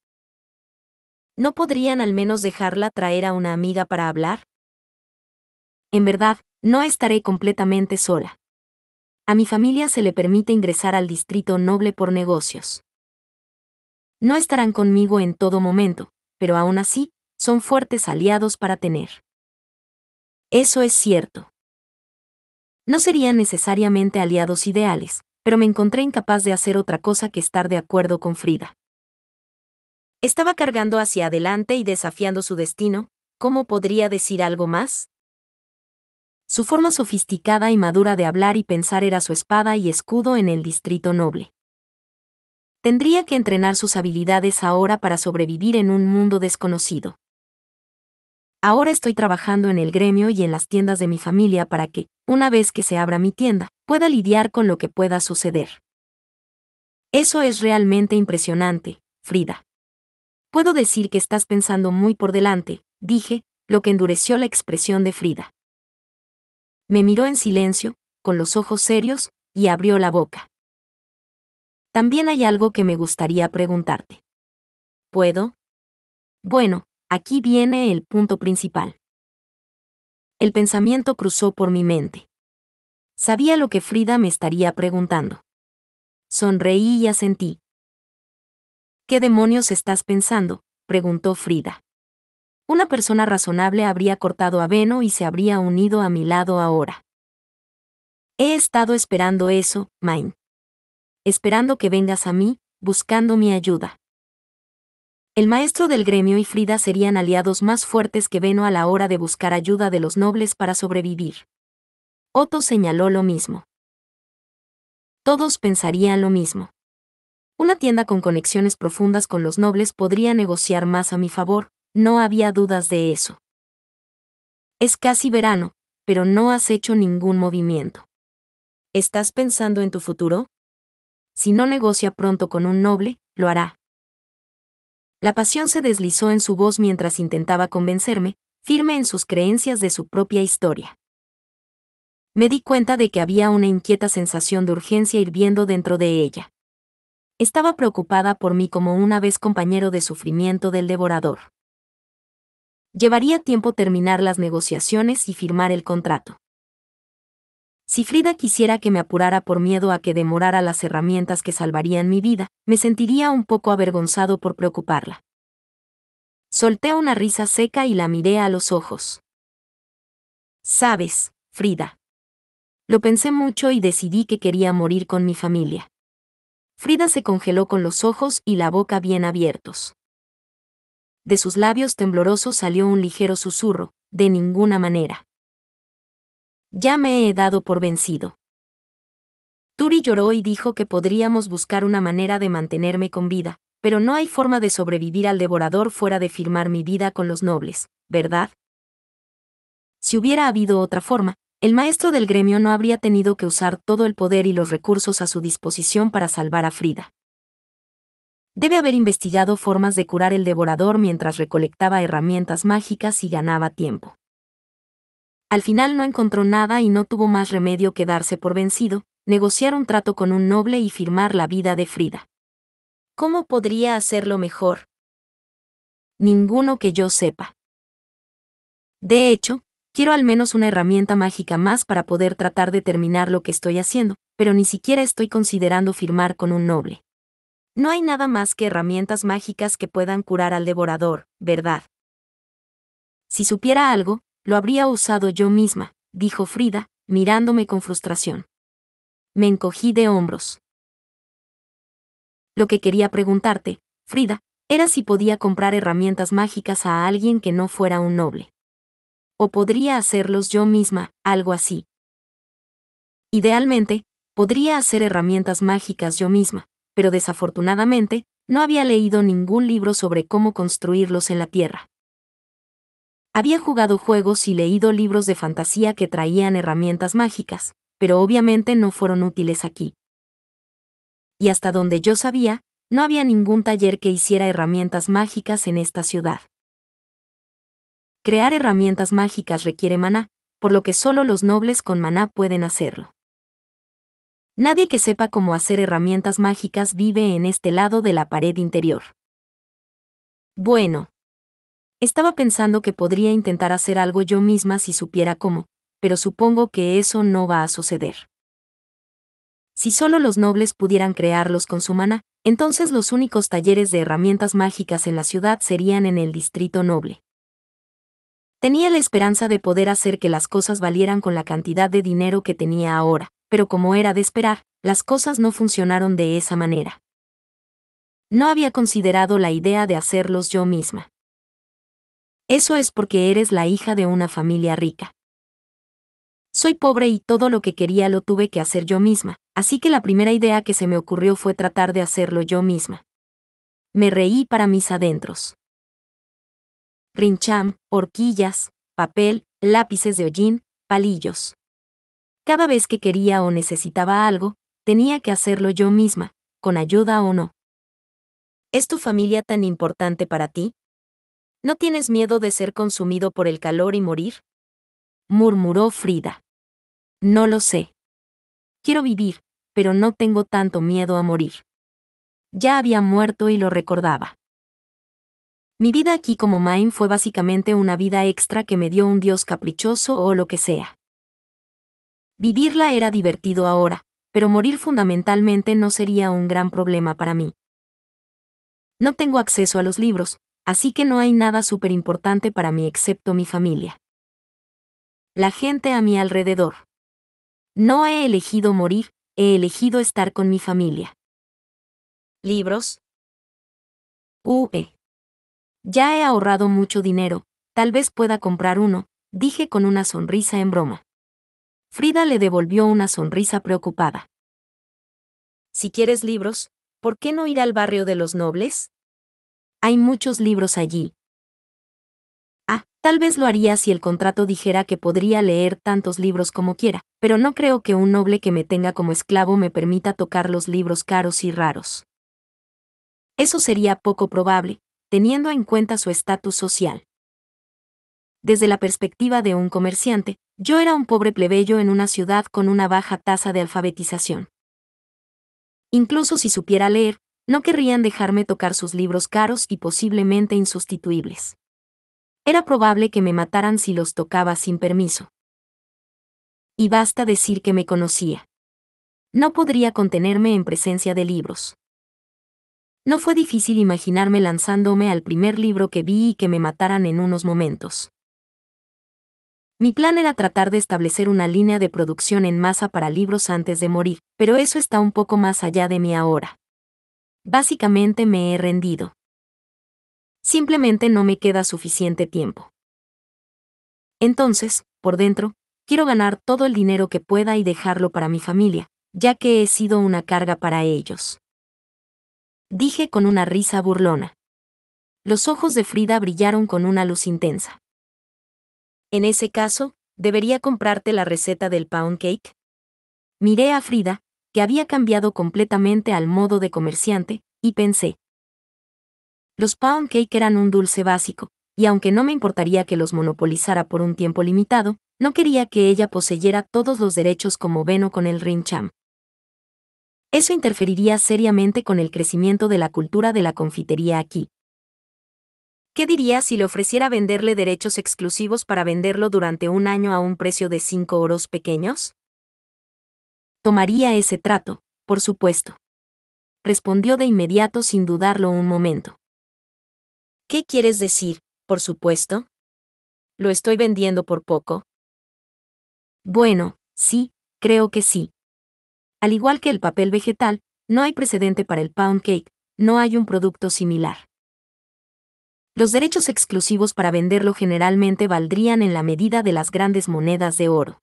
¿No podrían al menos dejarla traer a una amiga para hablar? En verdad, no estaré completamente sola. A mi familia se le permite ingresar al distrito noble por negocios. No estarán conmigo en todo momento, pero aún así, son fuertes aliados para tener. Eso es cierto. No serían necesariamente aliados ideales, pero me encontré incapaz de hacer otra cosa que estar de acuerdo con Frida. Estaba cargando hacia adelante y desafiando su destino. ¿Cómo podría decir algo más? Su forma sofisticada y madura de hablar y pensar era su espada y escudo en el distrito noble. Tendría que entrenar sus habilidades ahora para sobrevivir en un mundo desconocido. Ahora estoy trabajando en el gremio y en las tiendas de mi familia para que, una vez que se abra mi tienda, pueda lidiar con lo que pueda suceder. Eso es realmente impresionante, Frida. Puedo decir que estás pensando muy por delante, dije, lo que endureció la expresión de Frida. Me miró en silencio, con los ojos serios, y abrió la boca. También hay algo que me gustaría preguntarte. ¿Puedo? Bueno, aquí viene el punto principal. El pensamiento cruzó por mi mente. Sabía lo que Frida me estaría preguntando. Sonreí y asentí. ¿Qué demonios estás pensando?, preguntó Frida. Una persona razonable habría cortado a Benno y se habría unido a mi lado ahora. He estado esperando eso, Myne. Esperando que vengas a mí, buscando mi ayuda. El maestro del gremio y Frida serían aliados más fuertes que Benno a la hora de buscar ayuda de los nobles para sobrevivir. Otto señaló lo mismo. Todos pensarían lo mismo. Una tienda con conexiones profundas con los nobles podría negociar más a mi favor. No había dudas de eso. Es casi verano, pero no has hecho ningún movimiento. ¿Estás pensando en tu futuro? Si no negocia pronto con un noble, lo hará. La pasión se deslizó en su voz mientras intentaba convencerme, firme en sus creencias de su propia historia. Me di cuenta de que había una inquieta sensación de urgencia hirviendo dentro de ella. Estaba preocupada por mí como una vez compañero de sufrimiento del devorador. Llevaría tiempo terminar las negociaciones y firmar el contrato. Si Frida quisiera que me apurara por miedo a que demorara las herramientas que salvarían mi vida, me sentiría un poco avergonzado por preocuparla. Solté una risa seca y la miré a los ojos. Sabes, Frida. Lo pensé mucho y decidí que quería morir con mi familia. Frida se congeló con los ojos y la boca bien abiertos. De sus labios temblorosos salió un ligero susurro, de ninguna manera. Ya me he dado por vencido. Turi lloró y dijo que podríamos buscar una manera de mantenerme con vida, pero no hay forma de sobrevivir al devorador fuera de firmar mi vida con los nobles, ¿verdad? Si hubiera habido otra forma, el maestro del gremio no habría tenido que usar todo el poder y los recursos a su disposición para salvar a Frida. Debe haber investigado formas de curar el devorador mientras recolectaba herramientas mágicas y ganaba tiempo. Al final no encontró nada y no tuvo más remedio que darse por vencido, negociar un trato con un noble y firmar la vida de Frida. ¿Cómo podría hacerlo mejor? Ninguno que yo sepa. De hecho, quiero al menos una herramienta mágica más para poder tratar de terminar lo que estoy haciendo, pero ni siquiera estoy considerando firmar con un noble. No hay nada más que herramientas mágicas que puedan curar al devorador, ¿verdad? Si supiera algo, lo habría usado yo misma, dijo Frida, mirándome con frustración. Me encogí de hombros. Lo que quería preguntarte, Frida, era si podía comprar herramientas mágicas a alguien que no fuera un noble. O podría hacerlos yo misma, algo así. Idealmente, podría hacer herramientas mágicas yo misma, pero desafortunadamente, no había leído ningún libro sobre cómo construirlos en la tierra. Había jugado juegos y leído libros de fantasía que traían herramientas mágicas, pero obviamente no fueron útiles aquí. Y hasta donde yo sabía, No había ningún taller que hiciera herramientas mágicas en esta ciudad. Crear herramientas mágicas requiere maná, por lo que solo los nobles con maná pueden hacerlo. Nadie que sepa cómo hacer herramientas mágicas vive en este lado de la pared interior. Bueno. Estaba pensando que podría intentar hacer algo yo misma si supiera cómo, pero supongo que eso no va a suceder. Si solo los nobles pudieran crearlos con su maná, entonces los únicos talleres de herramientas mágicas en la ciudad serían en el distrito noble. Tenía la esperanza de poder hacer que las cosas valieran con la cantidad de dinero que tenía ahora, pero como era de esperar, las cosas no funcionaron de esa manera. No había considerado la idea de hacerlos yo misma. Eso es porque eres la hija de una familia rica. Soy pobre y todo lo que quería lo tuve que hacer yo misma, así que la primera idea que se me ocurrió fue tratar de hacerlo yo misma. Me reí para mis adentros. Rimchamp, horquillas, papel, lápices de hollín, palillos. Cada vez que quería o necesitaba algo, tenía que hacerlo yo misma, con ayuda o no. ¿Es tu familia tan importante para ti? ¿No tienes miedo de ser consumido por el calor y morir? Murmuró Frida. No lo sé. Quiero vivir, pero no tengo tanto miedo a morir. Ya había muerto y lo recordaba. Mi vida aquí como Myne fue básicamente una vida extra que me dio un dios caprichoso o lo que sea. Vivirla era divertido ahora, pero morir fundamentalmente no sería un gran problema para mí. No tengo acceso a los libros, así que no hay nada súper importante para mí excepto mi familia. La gente a mi alrededor. No he elegido morir, he elegido estar con mi familia. ¿Libros? Ue. Ya he ahorrado mucho dinero, tal vez pueda comprar uno, dije con una sonrisa en broma. Frida le devolvió una sonrisa preocupada. Si quieres libros, ¿por qué no ir al barrio de los nobles? Hay muchos libros allí. Ah, tal vez lo haría si el contrato dijera que podría leer tantos libros como quiera, pero no creo que un noble que me tenga como esclavo me permita tocar los libros caros y raros. Eso sería poco probable, teniendo en cuenta su estatus social. Desde la perspectiva de un comerciante, yo era un pobre plebeyo en una ciudad con una baja tasa de alfabetización. Incluso si supiera leer, no querrían dejarme tocar sus libros caros y posiblemente insustituibles. Era probable que me mataran si los tocaba sin permiso. Y basta decir que me conocía. No podría contenerme en presencia de libros. No fue difícil imaginarme lanzándome al primer libro que vi y que me mataran en unos momentos. Mi plan era tratar de establecer una línea de producción en masa para libros antes de morir, pero eso está un poco más allá de mí ahora. Básicamente me he rendido. Simplemente no me queda suficiente tiempo. Entonces, por dentro, quiero ganar todo el dinero que pueda y dejarlo para mi familia, ya que he sido una carga para ellos. Dije con una risa burlona. Los ojos de Frida brillaron con una luz intensa. En ese caso, ¿debería comprarte la receta del pound cake? Miré a Frida, que había cambiado completamente al modo de comerciante, y pensé. Los pound cake eran un dulce básico, y aunque no me importaría que los monopolizara por un tiempo limitado, no quería que ella poseyera todos los derechos como Benno con el Rimchamp. Eso interferiría seriamente con el crecimiento de la cultura de la confitería aquí. ¿Qué diría si le ofreciera venderle derechos exclusivos para venderlo durante un año a un precio de cinco oros pequeños? Tomaría ese trato, por supuesto. Respondió de inmediato sin dudarlo un momento. ¿Qué quieres decir, por supuesto? ¿Lo estoy vendiendo por poco? Bueno, sí, creo que sí. Al igual que el papel vegetal, no hay precedente para el pound cake, no hay un producto similar. Los derechos exclusivos para venderlo generalmente valdrían en la medida de las grandes monedas de oro.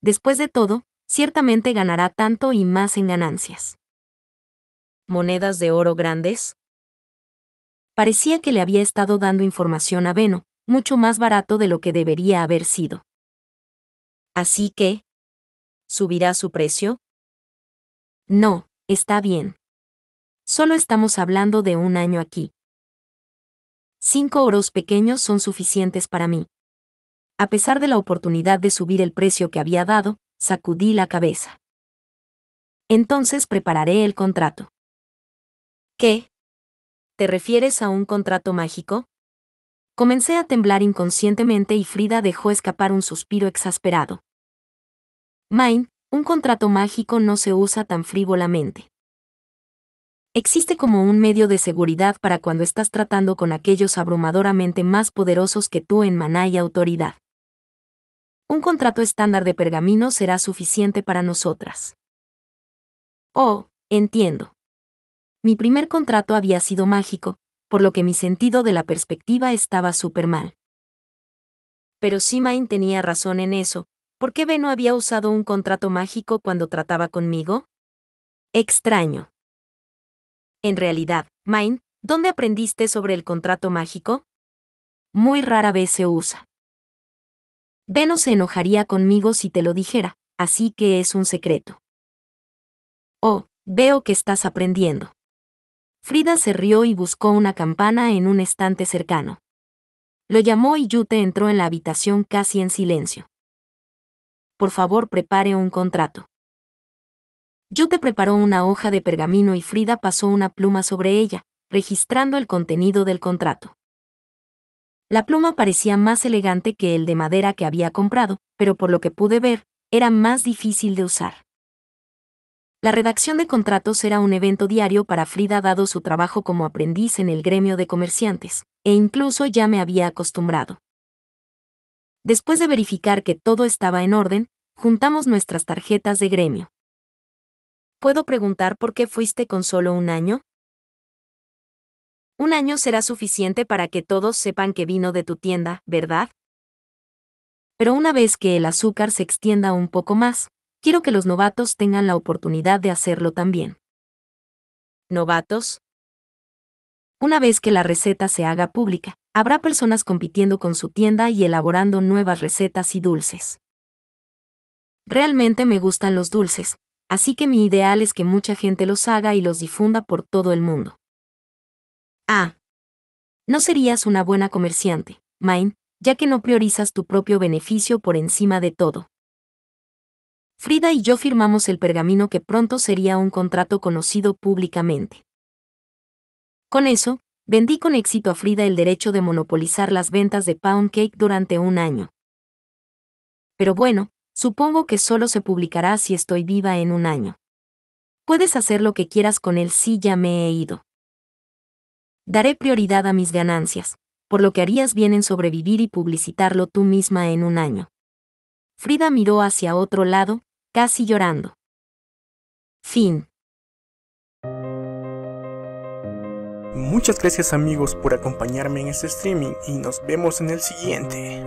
Después de todo, ciertamente ganará tanto y más en ganancias. ¿Monedas de oro grandes? Parecía que le había estado dando información a Benno, mucho más barato de lo que debería haber sido. Así que, ¿subirá su precio? No, está bien. Solo estamos hablando de un año aquí. Cinco oros pequeños son suficientes para mí. A pesar de la oportunidad de subir el precio que había dado, sacudí la cabeza. Entonces prepararé el contrato. ¿Qué? ¿Te refieres a un contrato mágico? Comencé a temblar inconscientemente y Frida dejó escapar un suspiro exasperado. Myne, un contrato mágico no se usa tan frívolamente. Existe como un medio de seguridad para cuando estás tratando con aquellos abrumadoramente más poderosos que tú en maná y autoridad. Un contrato estándar de pergamino será suficiente para nosotras. Oh, entiendo. Mi primer contrato había sido mágico, por lo que mi sentido de la perspectiva estaba súper mal. Pero si Myne tenía razón en eso, ¿por qué Benno había usado un contrato mágico cuando trataba conmigo? Extraño. En realidad, Myne, ¿dónde aprendiste sobre el contrato mágico? Muy rara vez se usa. Benno se enojaría conmigo si te lo dijera, así que es un secreto. Oh, veo que estás aprendiendo. Frida se rió y buscó una campana en un estante cercano. Lo llamó y Yute entró en la habitación casi en silencio. Por favor, prepare un contrato. Yute preparó una hoja de pergamino y Frida pasó una pluma sobre ella, registrando el contenido del contrato. La pluma parecía más elegante que el de madera que había comprado, pero por lo que pude ver, era más difícil de usar. La redacción de contratos era un evento diario para Frida dado su trabajo como aprendiz en el gremio de comerciantes, e incluso ya me había acostumbrado. Después de verificar que todo estaba en orden, juntamos nuestras tarjetas de gremio. ¿Puedo preguntar por qué fuiste con solo un año? Un año será suficiente para que todos sepan que vino de tu tienda, ¿verdad? Pero una vez que el azúcar se extienda un poco más, quiero que los novatos tengan la oportunidad de hacerlo también. ¿Novatos? Una vez que la receta se haga pública, habrá personas compitiendo con su tienda y elaborando nuevas recetas y dulces. Realmente me gustan los dulces, así que mi ideal es que mucha gente los haga y los difunda por todo el mundo. Ah. No serías una buena comerciante, Myne, ya que no priorizas tu propio beneficio por encima de todo. Frida y yo firmamos el pergamino que pronto sería un contrato conocido públicamente. Con eso, vendí con éxito a Frida el derecho de monopolizar las ventas de pound cake durante un año. Pero bueno, supongo que solo se publicará si estoy viva en un año. Puedes hacer lo que quieras con él si ya me he ido. Daré prioridad a mis ganancias, por lo que harías bien en sobrevivir y publicitarlo tú misma en un año. Frida miró hacia otro lado, casi llorando. Fin. Muchas gracias amigos por acompañarme en este streaming y nos vemos en el siguiente.